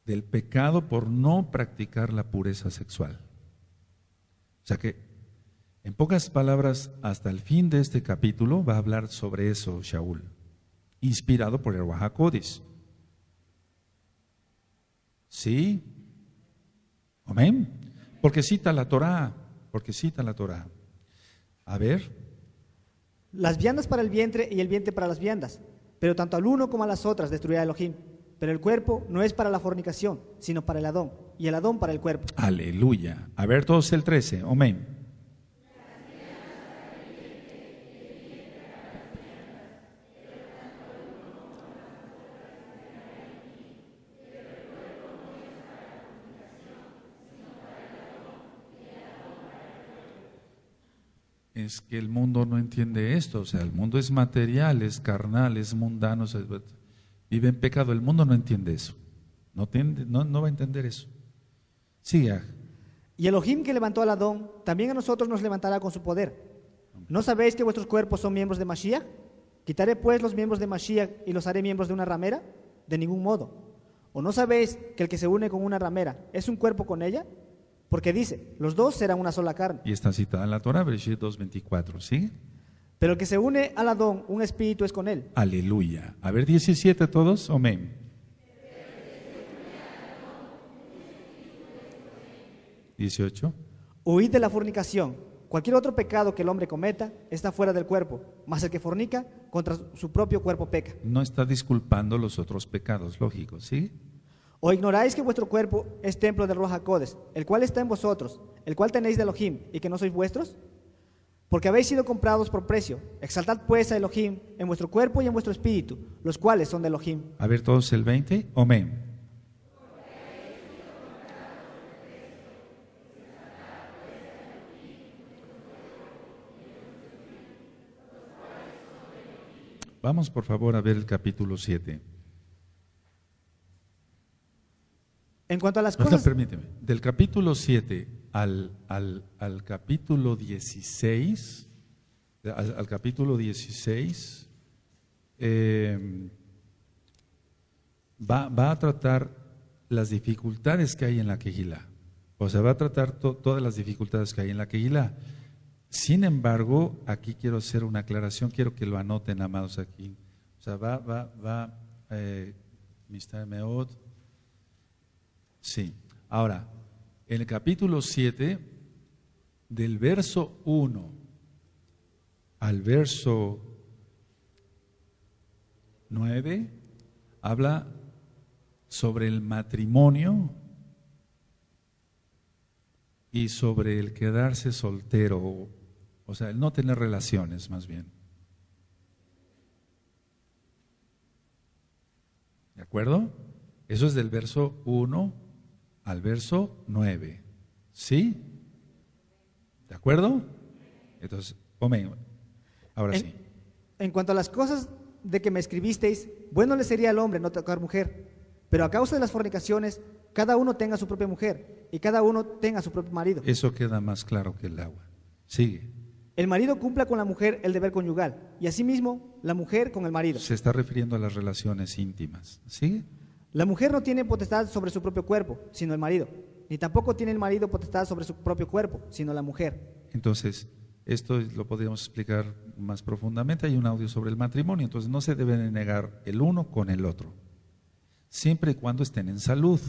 del pecado por no practicar la pureza sexual. O sea que, en pocas palabras, hasta el fin de este capítulo va a hablar sobre eso Shaul, inspirado por el Ruach HaKodesh. ¿Sí? Amén. Porque cita la Torá. A ver. Las viandas para el vientre y el vientre para las viandas, pero tanto al uno como a las otras destruirá Elohim. Pero el cuerpo no es para la fornicación, sino para el Adón, y el Adón para el cuerpo. Aleluya. A ver todos el 13. Amén. Es que el mundo no entiende esto, o sea, el mundo es material, es carnal, es mundano, vive en pecado. El mundo no entiende eso, no va a entender eso. Siga. Y Elohim que levantó a Adón, también a nosotros nos levantará con su poder. ¿No sabéis que vuestros cuerpos son miembros de Mashiach? ¿Quitaré pues los miembros de Mashiach y los haré miembros de una ramera? De ningún modo. ¿O no sabéis que el que se une con una ramera es un cuerpo con ella? Porque dice, los dos serán una sola carne. Y está citada en la Torah, Bereshit 2.24, ¿sí? Pero el que se une al Adón, un espíritu es con él. Aleluya. A ver, 17 todos, amén. Amén. 18. Huid de la fornicación. Cualquier otro pecado que el hombre cometa está fuera del cuerpo, mas el que fornica contra su propio cuerpo peca. No está disculpando los otros pecados, lógico, ¿sí? ¿O ignoráis que vuestro cuerpo es templo del Ruach HaKodesh, el cual está en vosotros, el cual tenéis de Elohim, y que no sois vuestros? porque habéis sido comprados por precio. Exaltad pues a Elohim en vuestro cuerpo y en vuestro espíritu, los cuales son de Elohim. A ver todos el 20, amén. Vamos por favor a ver el capítulo 7. En cuanto a las cosas... No, permíteme, del capítulo 7 al capítulo 16, al capítulo 16 va a tratar las dificultades que hay en la Kehilá. O sea, va a tratar todas las dificultades que hay en la Kehilá. Sin embargo, aquí quiero hacer una aclaración, quiero que lo anoten, amados, aquí. O sea, Mr. Meod. Sí. Ahora, en el capítulo 7, del verso 1 al verso 9, habla sobre el matrimonio y sobre el quedarse soltero. O sea, el no tener relaciones, más bien. ¿De acuerdo? Eso es del verso 1 al verso 9. ¿Sí? ¿De acuerdo? Entonces, amén. Ahora sí. En cuanto a las cosas de que me escribisteis, bueno le sería al hombre no tocar mujer, pero a causa de las fornicaciones, cada uno tenga su propia mujer y cada uno tenga su propio marido. Eso queda más claro que el agua. Sigue. El marido cumpla con la mujer el deber conyugal, y asimismo la mujer con el marido. Se está refiriendo a las relaciones íntimas. ¿Sigue? La mujer no tiene potestad sobre su propio cuerpo, sino el marido, ni tampoco tiene el marido potestad sobre su propio cuerpo, sino la mujer. Entonces, esto lo podríamos explicar más profundamente. Hay un audio sobre el matrimonio. Entonces, no se deben negar el uno con el otro, siempre y cuando estén en salud,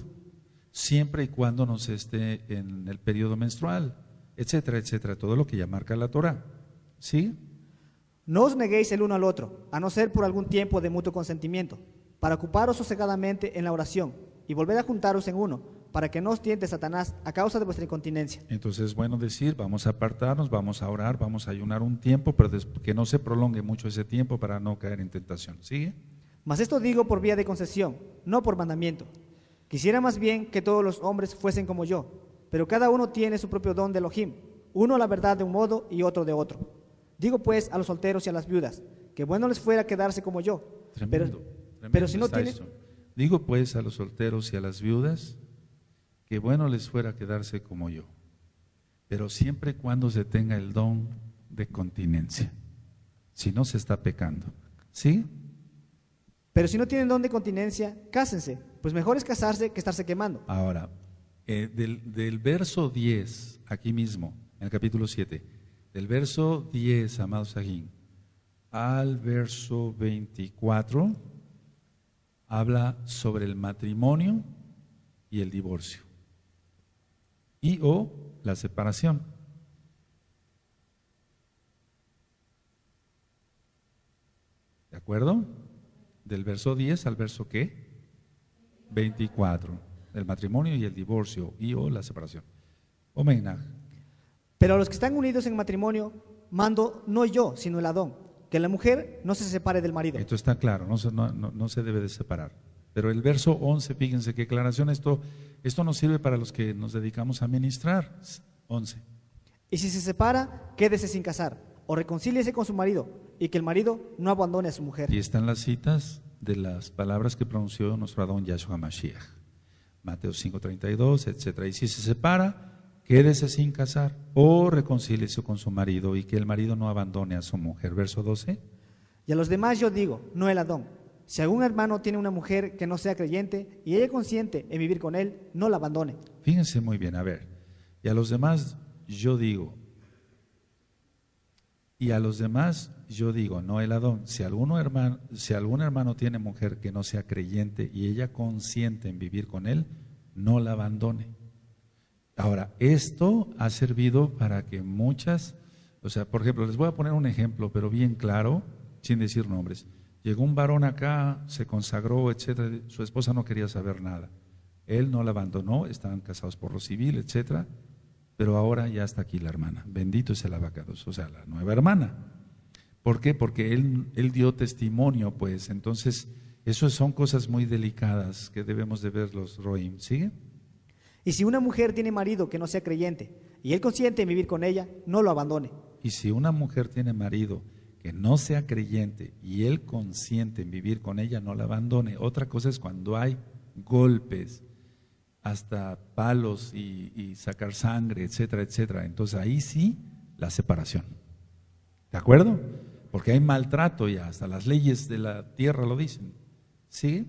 siempre y cuando no se esté en el periodo menstrual, etcétera, etcétera, todo lo que ya marca la Torah. ¿Sí? No os neguéis el uno al otro, a no ser por algún tiempo de mutuo consentimiento, para ocuparos sosegadamente en la oración y volver a juntaros en uno, para que no os tiente Satanás a causa de vuestra incontinencia. Entonces es bueno decir, vamos a apartarnos, vamos a orar, vamos a ayunar un tiempo, pero que no se prolongue mucho ese tiempo para no caer en tentación. ¿Sigue? Mas esto digo por vía de concesión, no por mandamiento. Quisiera más bien que todos los hombres fuesen como yo, pero cada uno tiene su propio don de Elohim, uno la verdad de un modo y otro de otro. Digo pues a los solteros y a las viudas, que bueno les fuera quedarse como yo. Tremendo, pero si no tienen... Digo pues a los solteros y a las viudas, que bueno les fuera quedarse como yo, pero siempre y cuando se tenga el don de continencia. Si no, se está pecando. ¿Sí? Pero si no tienen don de continencia, cásense, pues mejor es casarse que estarse quemando. Ahora, del verso 10, aquí mismo, en el capítulo 7, del verso 10, amado Sajín, al verso 24, habla sobre el matrimonio y el divorcio, y o la separación. ¿De acuerdo? Del verso 10 al verso ¿qué? 24. El matrimonio y el divorcio y o la separación. Omenaj. Pero a los que están unidos en matrimonio mando no yo, sino el Adón, que la mujer no se separe del marido. Esto está claro, no se debe de separar. Pero el verso 11, fíjense qué aclaración. Esto nos sirve para los que nos dedicamos a ministrar. 11. Y si se separa, quédese sin casar o reconcíliese con su marido, y que el marido no abandone a su mujer. Y están las citas de las palabras que pronunció nuestro Adón Yahshua Mashiach, Mateo 5.32, etcétera. Y si se separa, quédese sin casar o reconcíliese con su marido, y que el marido no abandone a su mujer. Verso 12. Y a los demás yo digo, no el Adón. Si algún hermano tiene una mujer que no sea creyente y ella consiente en vivir con él, no la abandone. Fíjense muy bien, a ver. Y a los demás yo digo, no el Adón. Si algún hermano tiene mujer que no sea creyente y ella consiente en vivir con él, no la abandone. Ahora, esto ha servido para que muchas, o sea, por ejemplo, les voy a poner un ejemplo, pero bien claro, sin decir nombres. Llegó un varón acá, se consagró, etcétera, su esposa no quería saber nada. Él no la abandonó, estaban casados por lo civil, etcétera. Pero ahora ya está aquí la hermana. Bendito es el abacados, o sea, la nueva hermana. ¿Por qué? Porque él dio testimonio, pues. Entonces, eso son cosas muy delicadas que debemos de ver los Roim. ¿Sigue? Y si una mujer tiene marido que no sea creyente y él consiente en vivir con ella, no lo abandone. Y si una mujer tiene marido que no sea creyente y él consiente en vivir con ella, no la abandone. Otra cosa es cuando hay golpes, hasta palos y sacar sangre, etcétera, etcétera. Entonces ahí sí, la separación. ¿De acuerdo? Porque hay maltrato ya, hasta las leyes de la tierra lo dicen. ¿Sigue?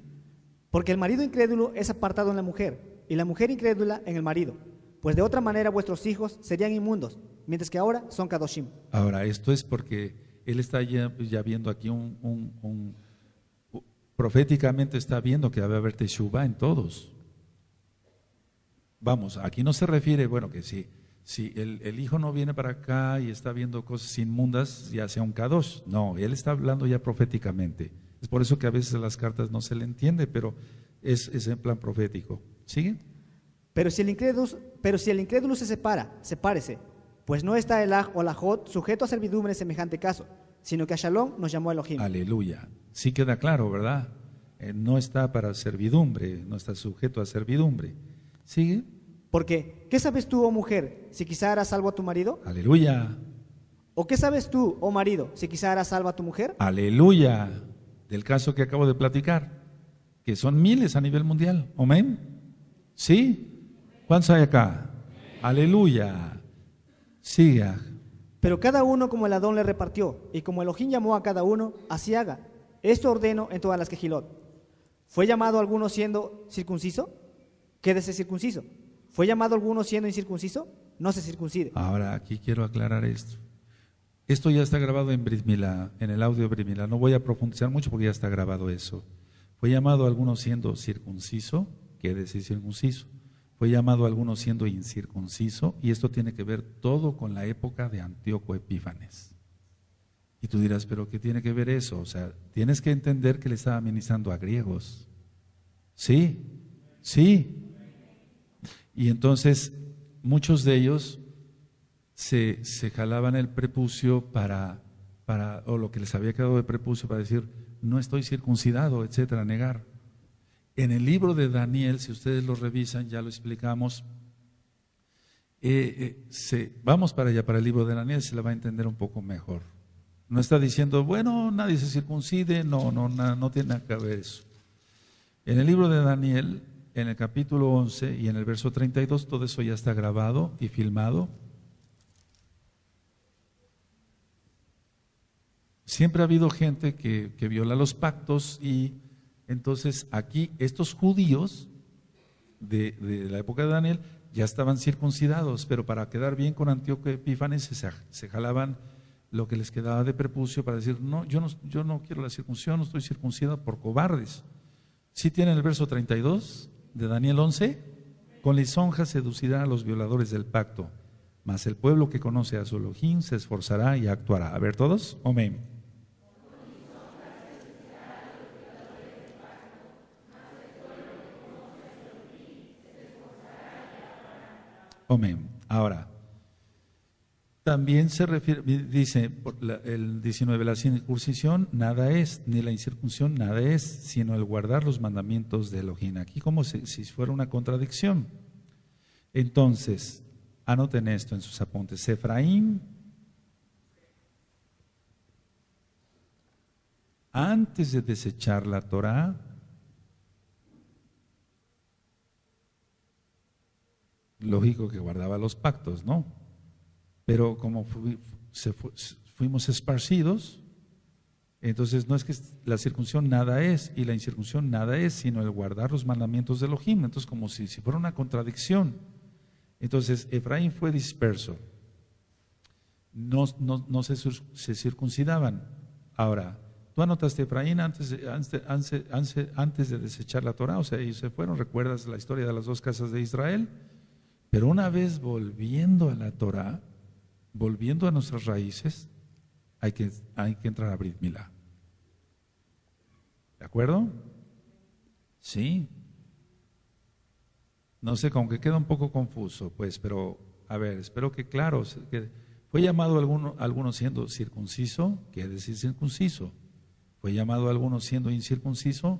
Porque el marido incrédulo es apartado en la mujer y la mujer incrédula en el marido, pues de otra manera vuestros hijos serían inmundos, mientras que ahora son kadoshim. Ahora, esto es porque él está ya viendo aquí proféticamente está viendo que va a haber teshuvá en todos. Vamos, aquí no se refiere, bueno, que si el hijo no viene para acá y está viendo cosas inmundas, ya sea un kadosh. No, él está hablando ya proféticamente. Es por eso que a veces las cartas no se le entiende, pero es en plan profético. ¿Sigue? Pero si el incrédulo se separa, sepárese, pues no está el aj o la jod sujeto a servidumbre en semejante caso, sino que a Shalom nos llamó Elohim. Aleluya. Sí queda claro, ¿verdad? No está para servidumbre, no está sujeto a servidumbre. ¿Sigue? Porque, ¿qué sabes tú, oh mujer, si quizá harás salvo a tu marido? Aleluya. ¿O qué sabes tú, oh marido, si quizá harás salvo a tu mujer? Aleluya. Del caso que acabo de platicar, que son miles a nivel mundial. Amén. ¿Sí? ¿Cuántos hay acá? Amén. Aleluya. Siga. Pero cada uno como el Adón le repartió, y como Elohim llamó a cada uno, así haga. Esto ordeno en todas las quejilot. ¿Fue llamado alguno siendo circunciso? Quédese circunciso. ¿Fue llamado alguno siendo incircunciso? No se circuncide. Ahora, aquí quiero aclarar esto. Esto ya está grabado en Brit Milá, en el audio Brit Milá. No voy a profundizar mucho porque ya está grabado eso. ¿Fue llamado alguno siendo circunciso? Quédese circunciso. ¿Fue llamado alguno siendo incircunciso? Y esto tiene que ver todo con la época de Antíoco Epífanes. Y tú dirás, ¿pero qué tiene que ver eso? O sea, tienes que entender que le estaba ministrando a griegos. Sí, sí. Y entonces muchos de ellos se jalaban el prepucio o lo que les había quedado de prepucio para decir, no estoy circuncidado, etcétera, negar. En el libro de Daniel, si ustedes lo revisan, ya lo explicamos, vamos para allá, para el libro de Daniel, se la va a entender un poco mejor. No está diciendo, bueno, nadie se circuncide, no tiene nada que ver eso. En el libro de Daniel, en el capítulo 11 y en el verso 32, todo eso ya está grabado y filmado. Siempre ha habido gente que viola los pactos, y entonces aquí estos judíos de la época de Daniel ya estaban circuncidados, pero para quedar bien con Antíoco Epífanes se jalaban lo que les quedaba de prepucio para decir, no, yo no quiero la circuncisión, no estoy circuncidado, por cobardes. ¿Sí tienen el verso 32 de Daniel 11? Con lisonja seducirá a los violadores del pacto, mas el pueblo que conoce a su Elohim se esforzará y actuará. A ver todos, amén. Amén. Ahora, también se refiere, dice el 19, la circuncisión nada es, ni la incircuncisión nada es, sino el guardar los mandamientos de Elohim. Aquí como si fuera una contradicción. Entonces, anoten esto en sus apuntes. Efraín, antes de desechar la Torá, lógico que guardaba los pactos, ¿no? Pero como fuimos esparcidos, entonces no es que la circuncisión nada es y la incircuncisión nada es, sino el guardar los mandamientos de Elohim. Entonces como si fuera una contradicción. Entonces Efraín fue disperso, no se circuncidaban. Ahora, tú anotaste Efraín antes de desechar la Torá, o sea, ellos se fueron, recuerdas la historia de las dos casas de Israel. Pero una vez volviendo a la Torá, volviendo a nuestras raíces, hay que entrar a Brit Milá. ¿De acuerdo? Sí. No sé, como que queda un poco confuso, pues, pero A ver, espero que claro, que fue llamado alguno siendo circunciso, quiere decir circunciso. Fue llamado alguno siendo incircunciso,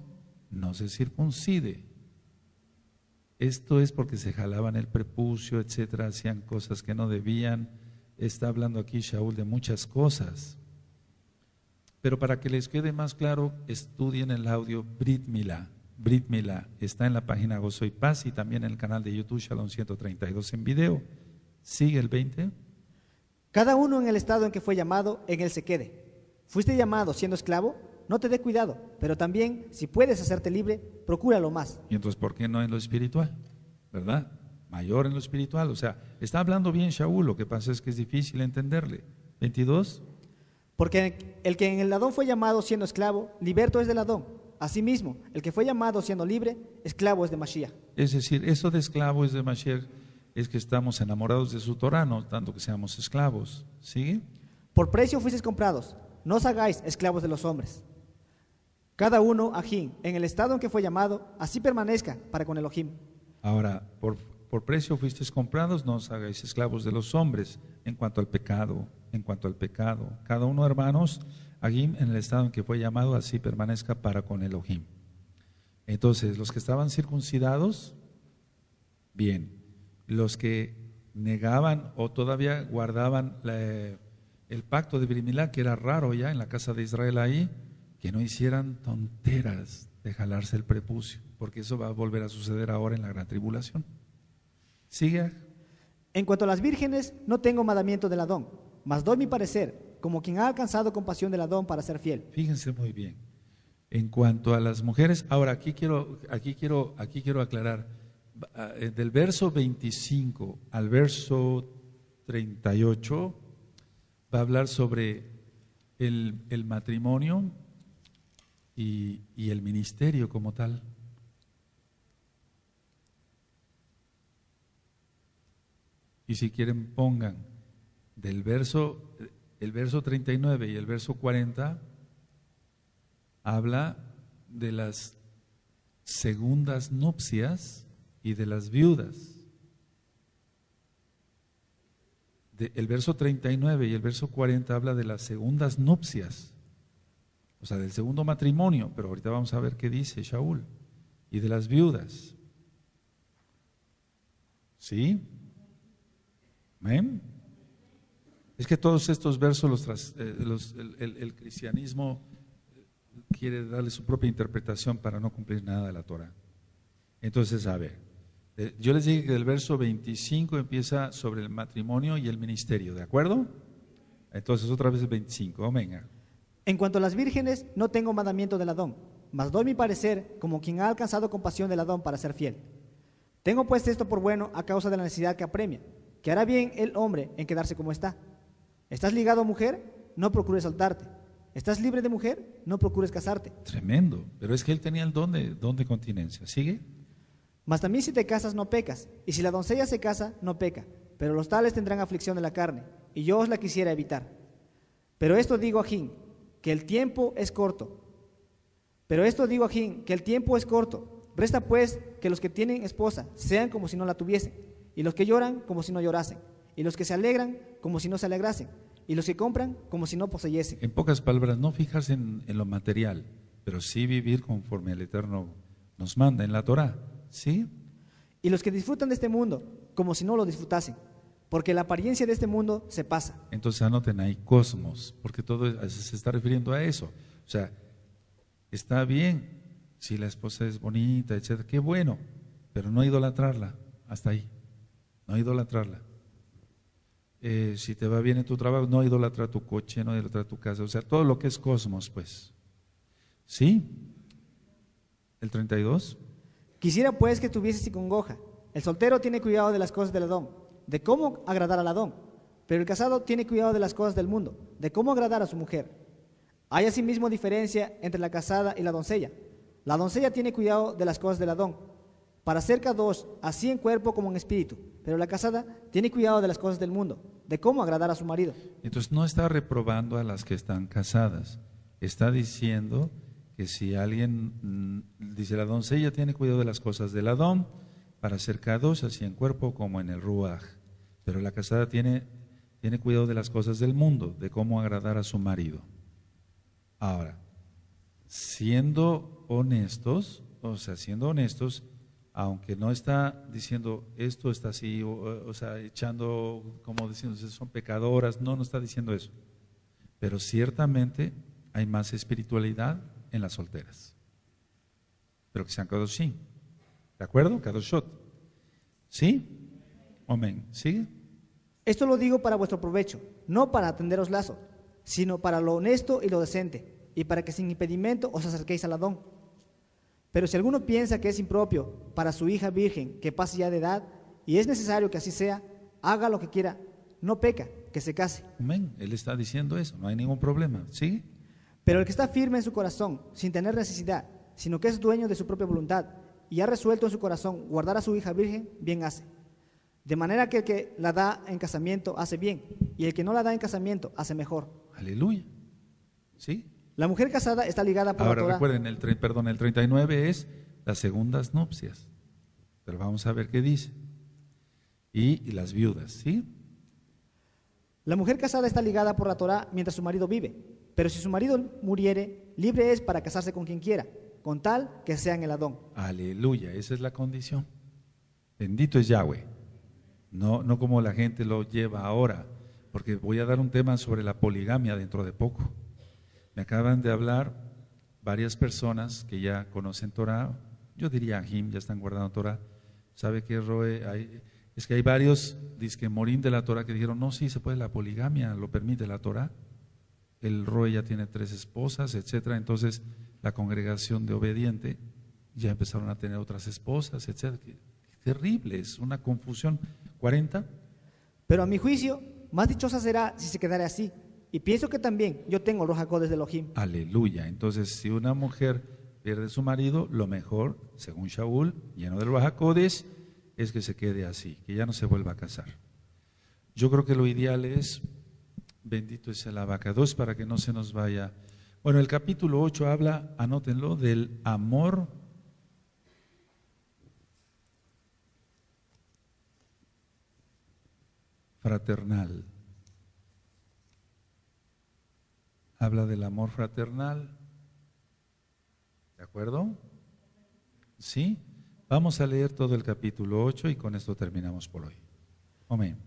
no se circuncide. Esto es porque se jalaban el prepucio, etcétera, hacían cosas que no debían. Está hablando aquí Shaul de muchas cosas. Pero para que les quede más claro, estudien el audio Brit Milá. Brit Milá está en la página Gozo y Paz y también en el canal de YouTube Shalom132 en video. Sigue el 20. Cada uno en el estado en que fue llamado, en él se quede. Fuiste llamado siendo esclavo, no te dé cuidado, pero también si puedes hacerte libre, procúralo más. Y entonces, ¿por qué no en lo espiritual? ¿Verdad? Mayor en lo espiritual, o sea, está hablando bien Shaul, lo que pasa es que es difícil entenderle. 22. Porque el que en el ladón fue llamado siendo esclavo, liberto es del ladón. Asimismo, el que fue llamado siendo libre, esclavo es de Mashiach. Es decir, eso de esclavo es de Mashiach, es que estamos enamorados de su Torah, no tanto que seamos esclavos. ¿Sigue? Por precio fuisteis comprados, no os hagáis esclavos de los hombres. Cada uno, ajín, en el estado en que fue llamado, así permanezca para con Elohim. Ahora, por precio fuisteis comprados, no os hagáis esclavos de los hombres, en cuanto al pecado, en cuanto al pecado. Cada uno, hermanos, ajín, en el estado en que fue llamado, así permanezca para con Elohim. Entonces, los que estaban circuncidados, bien. Los que negaban o todavía guardaban el pacto de Brit Milá, que era raro ya en la casa de Israel ahí, que no hicieran tonteras de jalarse el prepucio, porque eso va a volver a suceder ahora en la gran tribulación. Sigue. En cuanto a las vírgenes, no tengo mandamiento del Adón, mas doy mi parecer, como quien ha alcanzado compasión del Adón para ser fiel. Fíjense muy bien. En cuanto a las mujeres, ahora aquí quiero aclarar, del verso 25 al verso 38 va a hablar sobre el matrimonio y el ministerio como tal. Y si quieren pongan del verso, el verso 39 y el verso 40 habla de las segundas nupcias y de las viudas. El verso 39 y el verso 40 habla de las segundas nupcias, o sea, del segundo matrimonio, pero ahorita vamos a ver qué dice Shaul, y de las viudas. ¿Sí? ¿Amén? Es que todos estos versos, el cristianismo quiere darle su propia interpretación para no cumplir nada de la Torah. Entonces, a ver, yo les dije que del verso 25 empieza sobre el matrimonio y el ministerio, ¿de acuerdo? Entonces otra vez el 25, venga. En cuanto a las vírgenes, no tengo mandamiento del Adón, mas doy mi parecer como quien ha alcanzado compasión del Adón para ser fiel. Tengo pues esto por bueno a causa de la necesidad que apremia, que hará bien el hombre en quedarse como está. ¿Estás ligado a mujer? No procures soltarte. ¿Estás libre de mujer? No procures casarte. Tremendo, pero es que él tenía el don de continencia. ¿Sigue? Mas también si te casas no pecas, y si la doncella se casa no peca, pero los tales tendrán aflicción de la carne, y yo os la quisiera evitar. Pero esto digo ajín, que el tiempo es corto. Resta pues que los que tienen esposa sean como si no la tuviesen, y los que lloran como si no llorasen, y los que se alegran como si no se alegrasen, y los que compran como si no poseyesen. En pocas palabras, no fijarse en lo material, pero sí vivir conforme el Eterno nos manda en la Torah. ¿Sí? Y los que disfrutan de este mundo como si no lo disfrutasen, porque la apariencia de este mundo se pasa. Entonces anoten ahí cosmos, porque todo se está refiriendo a eso. O sea, está bien si la esposa es bonita, etcétera, qué bueno, pero no idolatrarla. Hasta ahí, no idolatrarla. Si te va bien en tu trabajo, no idolatra tu coche, no idolatra tu casa. O sea, todo lo que es cosmos, pues. ¿Sí? El 32. Quisiera pues que tuvieses sin congoja. El soltero tiene cuidado de las cosas del Adón, de cómo agradar al Adón, pero el casado tiene cuidado de las cosas del mundo, de cómo agradar a su mujer. Hay asimismo diferencia entre la casada y la doncella. La doncella tiene cuidado de las cosas del Adón, para ser kadosh, así en cuerpo como en espíritu, pero la casada tiene cuidado de las cosas del mundo, de cómo agradar a su marido. Entonces no está reprobando a las que están casadas, está diciendo que si alguien, dice la doncella tiene cuidado de las cosas del Adón, para ser kadosh, así en cuerpo como en el ruaj. Pero la casada tiene cuidado de las cosas del mundo, de cómo agradar a su marido. Ahora, siendo honestos, aunque no está diciendo esto está así, echando, como diciendo, son pecadoras, no está diciendo eso. Pero ciertamente hay más espiritualidad en las solteras. Pero que sean kadoshim. ¿De acuerdo? Kadoshot. ¿Sí? Amén. ¿Sigue? Esto lo digo para vuestro provecho, no para atenderos lazos, sino para lo honesto y lo decente, y para que sin impedimento os acerquéis al Adón. Pero si alguno piensa que es impropio para su hija virgen que pase ya de edad, y es necesario que así sea, haga lo que quiera, no peca, que se case. Amén, él está diciendo eso, no hay ningún problema, ¿sí? Pero el que está firme en su corazón, sin tener necesidad, sino que es dueño de su propia voluntad, y ha resuelto en su corazón guardar a su hija virgen, bien hace. De manera que el que la da en casamiento hace bien, y el que no la da en casamiento hace mejor. Aleluya. ¿Sí? La mujer casada está ligada por la Torah. Ahora recuerden, el 39 es las segundas nupcias. Pero vamos a ver qué dice. Y las viudas, ¿sí? La mujer casada está ligada por la Torah mientras su marido vive. Pero si su marido muriere, libre es para casarse con quien quiera, con tal que sea en el Adón. Aleluya, esa es la condición. Bendito es Yahweh. No como la gente lo lleva ahora, porque voy a dar un tema sobre la poligamia dentro de poco. Me acaban de hablar varias personas que ya conocen Torah, yo diría Ahim, ya están guardando Torah. ¿Sabe qué, Roeh? Es que hay varios disque morín de la Torah que dijeron, no, sí, se puede la poligamia, lo permite la Torah. El Roeh ya tiene 3 esposas, etcétera. Entonces la congregación de obediente ya empezaron a tener otras esposas, etcétera. Terrible, es una confusión. 40. Pero a mi juicio, más dichosa será si se quedara así. Y pienso que también yo tengo los acordes de Elohim. Aleluya. Entonces, si una mujer pierde su marido, lo mejor, según Shaul, lleno de los acordes, es que se quede así, que ya no se vuelva a casar. Yo creo que lo ideal es, bendito es el abacados, para que no se nos vaya. Bueno, el capítulo 8 habla, anótenlo, del amor fraternal. Habla del amor fraternal, ¿de acuerdo? ¿Sí? Vamos a leer todo el capítulo 8 y con esto terminamos por hoy. Amén.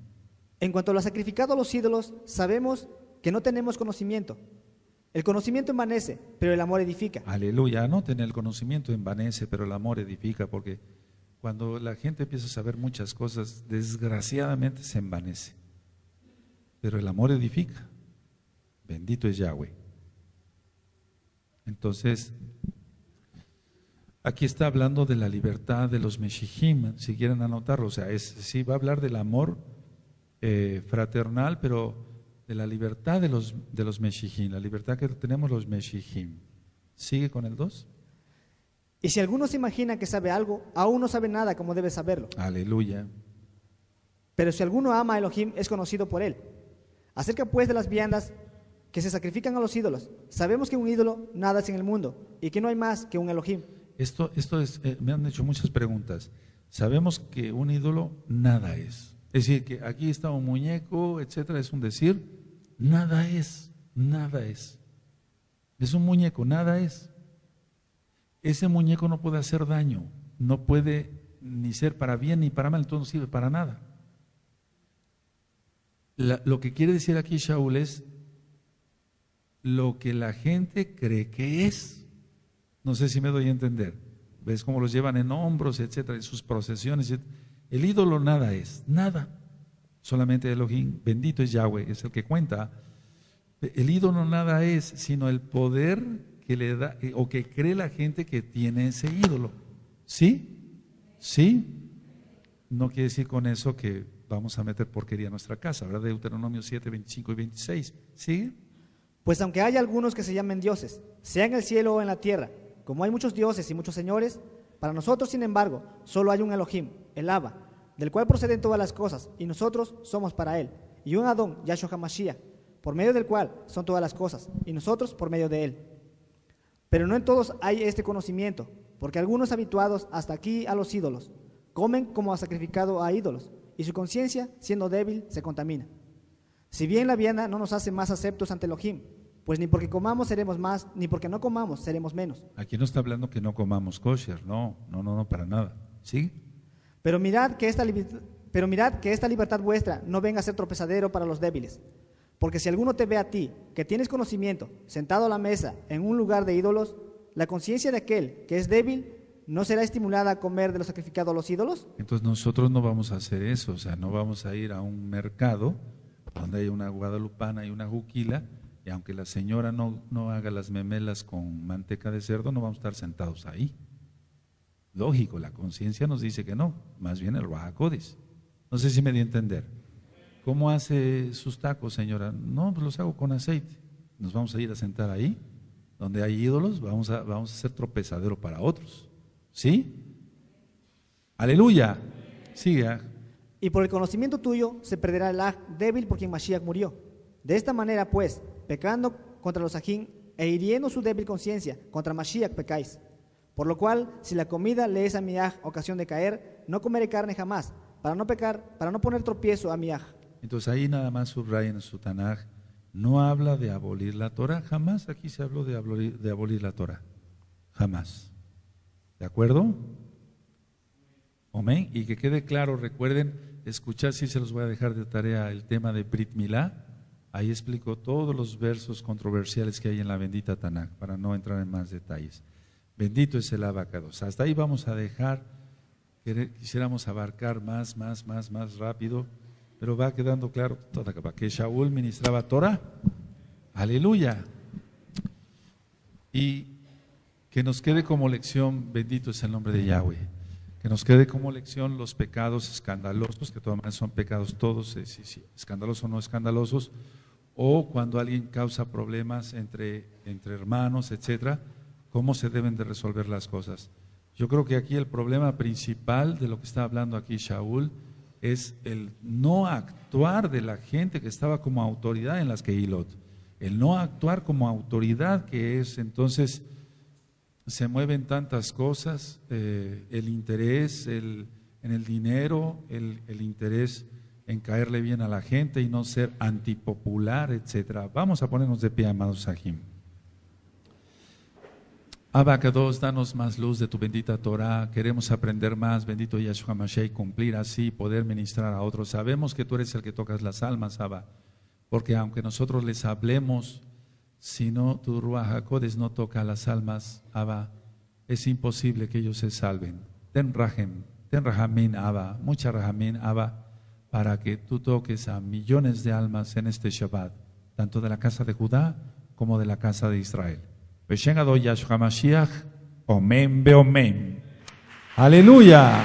En cuanto a lo sacrificado a los ídolos, sabemos que no tenemos conocimiento. El conocimiento envanece, pero el amor edifica. Aleluya, anoten, el conocimiento envanece, pero el amor edifica, porque cuando la gente empieza a saber muchas cosas, desgraciadamente se envanece, pero el amor edifica. Bendito es Yahweh. Entonces, aquí está hablando de la libertad de los Meshijim, si quieren anotarlo. O sea, sí va a hablar del amor fraternal, pero de la libertad de los Meshijim, la libertad que tenemos los Meshijim. ¿Sigue con el 2? Y si alguno se imagina que sabe algo, aún no sabe nada como debe saberlo. Aleluya. Pero si alguno ama a Elohim, es conocido por él. Acerca pues de las viandas que se sacrifican a los ídolos, sabemos que un ídolo nada es en el mundo y que no hay más que un Elohim. Esto es, me han hecho muchas preguntas. Sabemos que un ídolo nada es. Es decir, que aquí está un muñeco, etcétera, es un decir, nada es, nada es. Es un muñeco, nada es. Ese muñeco no puede hacer daño, no puede ni ser para bien ni para mal, entonces no sirve para nada. Lo que quiere decir aquí Shaul es lo que la gente cree que es. No sé si me doy a entender. ¿Ves cómo los llevan en hombros, etcétera, en sus procesiones? El ídolo nada es, nada. Solamente Elohim, bendito es Yahweh, es el que cuenta. El ídolo nada es, sino el poder que le da, o que cree la gente que tiene ese ídolo. ¿Sí? ¿Sí? No quiere decir con eso que vamos a meter porquería en nuestra casa. Habrá Deuteronomio 7, 25 y 26. ¿Sigue? Pues aunque haya algunos que se llamen dioses, sea en el cielo o en la tierra, como hay muchos dioses y muchos señores, para nosotros, sin embargo, solo hay un Elohim, el Abba, del cual proceden todas las cosas, y nosotros somos para él, y un Adón, Yahshua HaMashiach, por medio del cual son todas las cosas, y nosotros por medio de él. Pero no en todos hay este conocimiento, porque algunos habituados hasta aquí a los ídolos, comen como ha sacrificado a ídolos, y su conciencia, siendo débil, se contamina. Si bien la vianda no nos hace más aceptos ante Elohim, pues ni porque comamos seremos más, ni porque no comamos seremos menos. Aquí no está hablando que no comamos kosher, no, para nada. ¿Sí? Pero mirad que esta libertad vuestra no venga a ser tropezadero para los débiles. Porque si alguno te ve a ti, que tienes conocimiento, sentado a la mesa en un lugar de ídolos, la conciencia de aquel que es débil no será estimulada a comer de lo sacrificado a los ídolos. Entonces nosotros no vamos a hacer eso, o sea, no vamos a ir a un mercado donde hay una guadalupana y una juquila, y aunque la señora no haga las memelas con manteca de cerdo, no vamos a estar sentados ahí. Lógico, la conciencia nos dice que no, más bien el Ruach HaKodesh. No sé si me di a entender. ¿Cómo hace sus tacos, señora? No, pues los hago con aceite. Nos vamos a ir a sentar ahí, donde hay ídolos, vamos a ser tropezadero para otros. ¿Sí? ¡Aleluya! Siga. Y por el conocimiento tuyo se perderá el aj débil por quien Mashiach murió. De esta manera, pues, pecando contra los ajín e hiriendo su débil conciencia, contra Mashiach pecáis. Por lo cual, si la comida le es a mi aj ocasión de caer, no comeré carne jamás, para no pecar, para no poner tropiezo a mi aj. Entonces ahí nada más subraya en su Tanaj, no habla de abolir la Torah, jamás aquí se habló de abolir la Torah, jamás. ¿De acuerdo? Amén. Y que quede claro, recuerden, escuchar, si se los voy a dejar de tarea, el tema de Brit Milá. Ahí explico todos los versos controversiales que hay en la bendita Tanaj, para no entrar en más detalles. Bendito es el Abacados. Hasta ahí vamos a dejar, quisiéramos abarcar más rápido, pero va quedando claro que Shaul ministraba Torah, aleluya, y que nos quede como lección, bendito es el nombre de Yahweh, que nos quede como lección los pecados escandalosos, que todas son pecados todos, escandalosos o no escandalosos, o cuando alguien causa problemas entre hermanos, etcétera, cómo se deben de resolver las cosas. Yo creo que aquí el problema principal de lo que está hablando aquí Shaul es el no actuar de la gente que estaba como autoridad en las Kehilot, el no actuar como autoridad que es. Entonces se mueven tantas cosas, el interés en el dinero, el interés en caerle bien a la gente y no ser antipopular, etcétera. Vamos a ponernos de pie, amados Sahim. Abacados, danos más luz de tu bendita Torah, queremos aprender más, bendito Yahshua Mashiach, cumplir así, poder ministrar a otros. Sabemos que tú eres el que tocas las almas, Abba, porque aunque nosotros les hablemos, si no, tu Ruach HaKodesh no toca las almas, Abba, es imposible que ellos se salven. Ten rahamín, Abba, mucha rahamín, Abba, para que tú toques a millones de almas en este Shabbat, tanto de la casa de Judá como de la casa de Israel. Beshen Adon Yahshua Mashiach, omen be omen. Aleluya.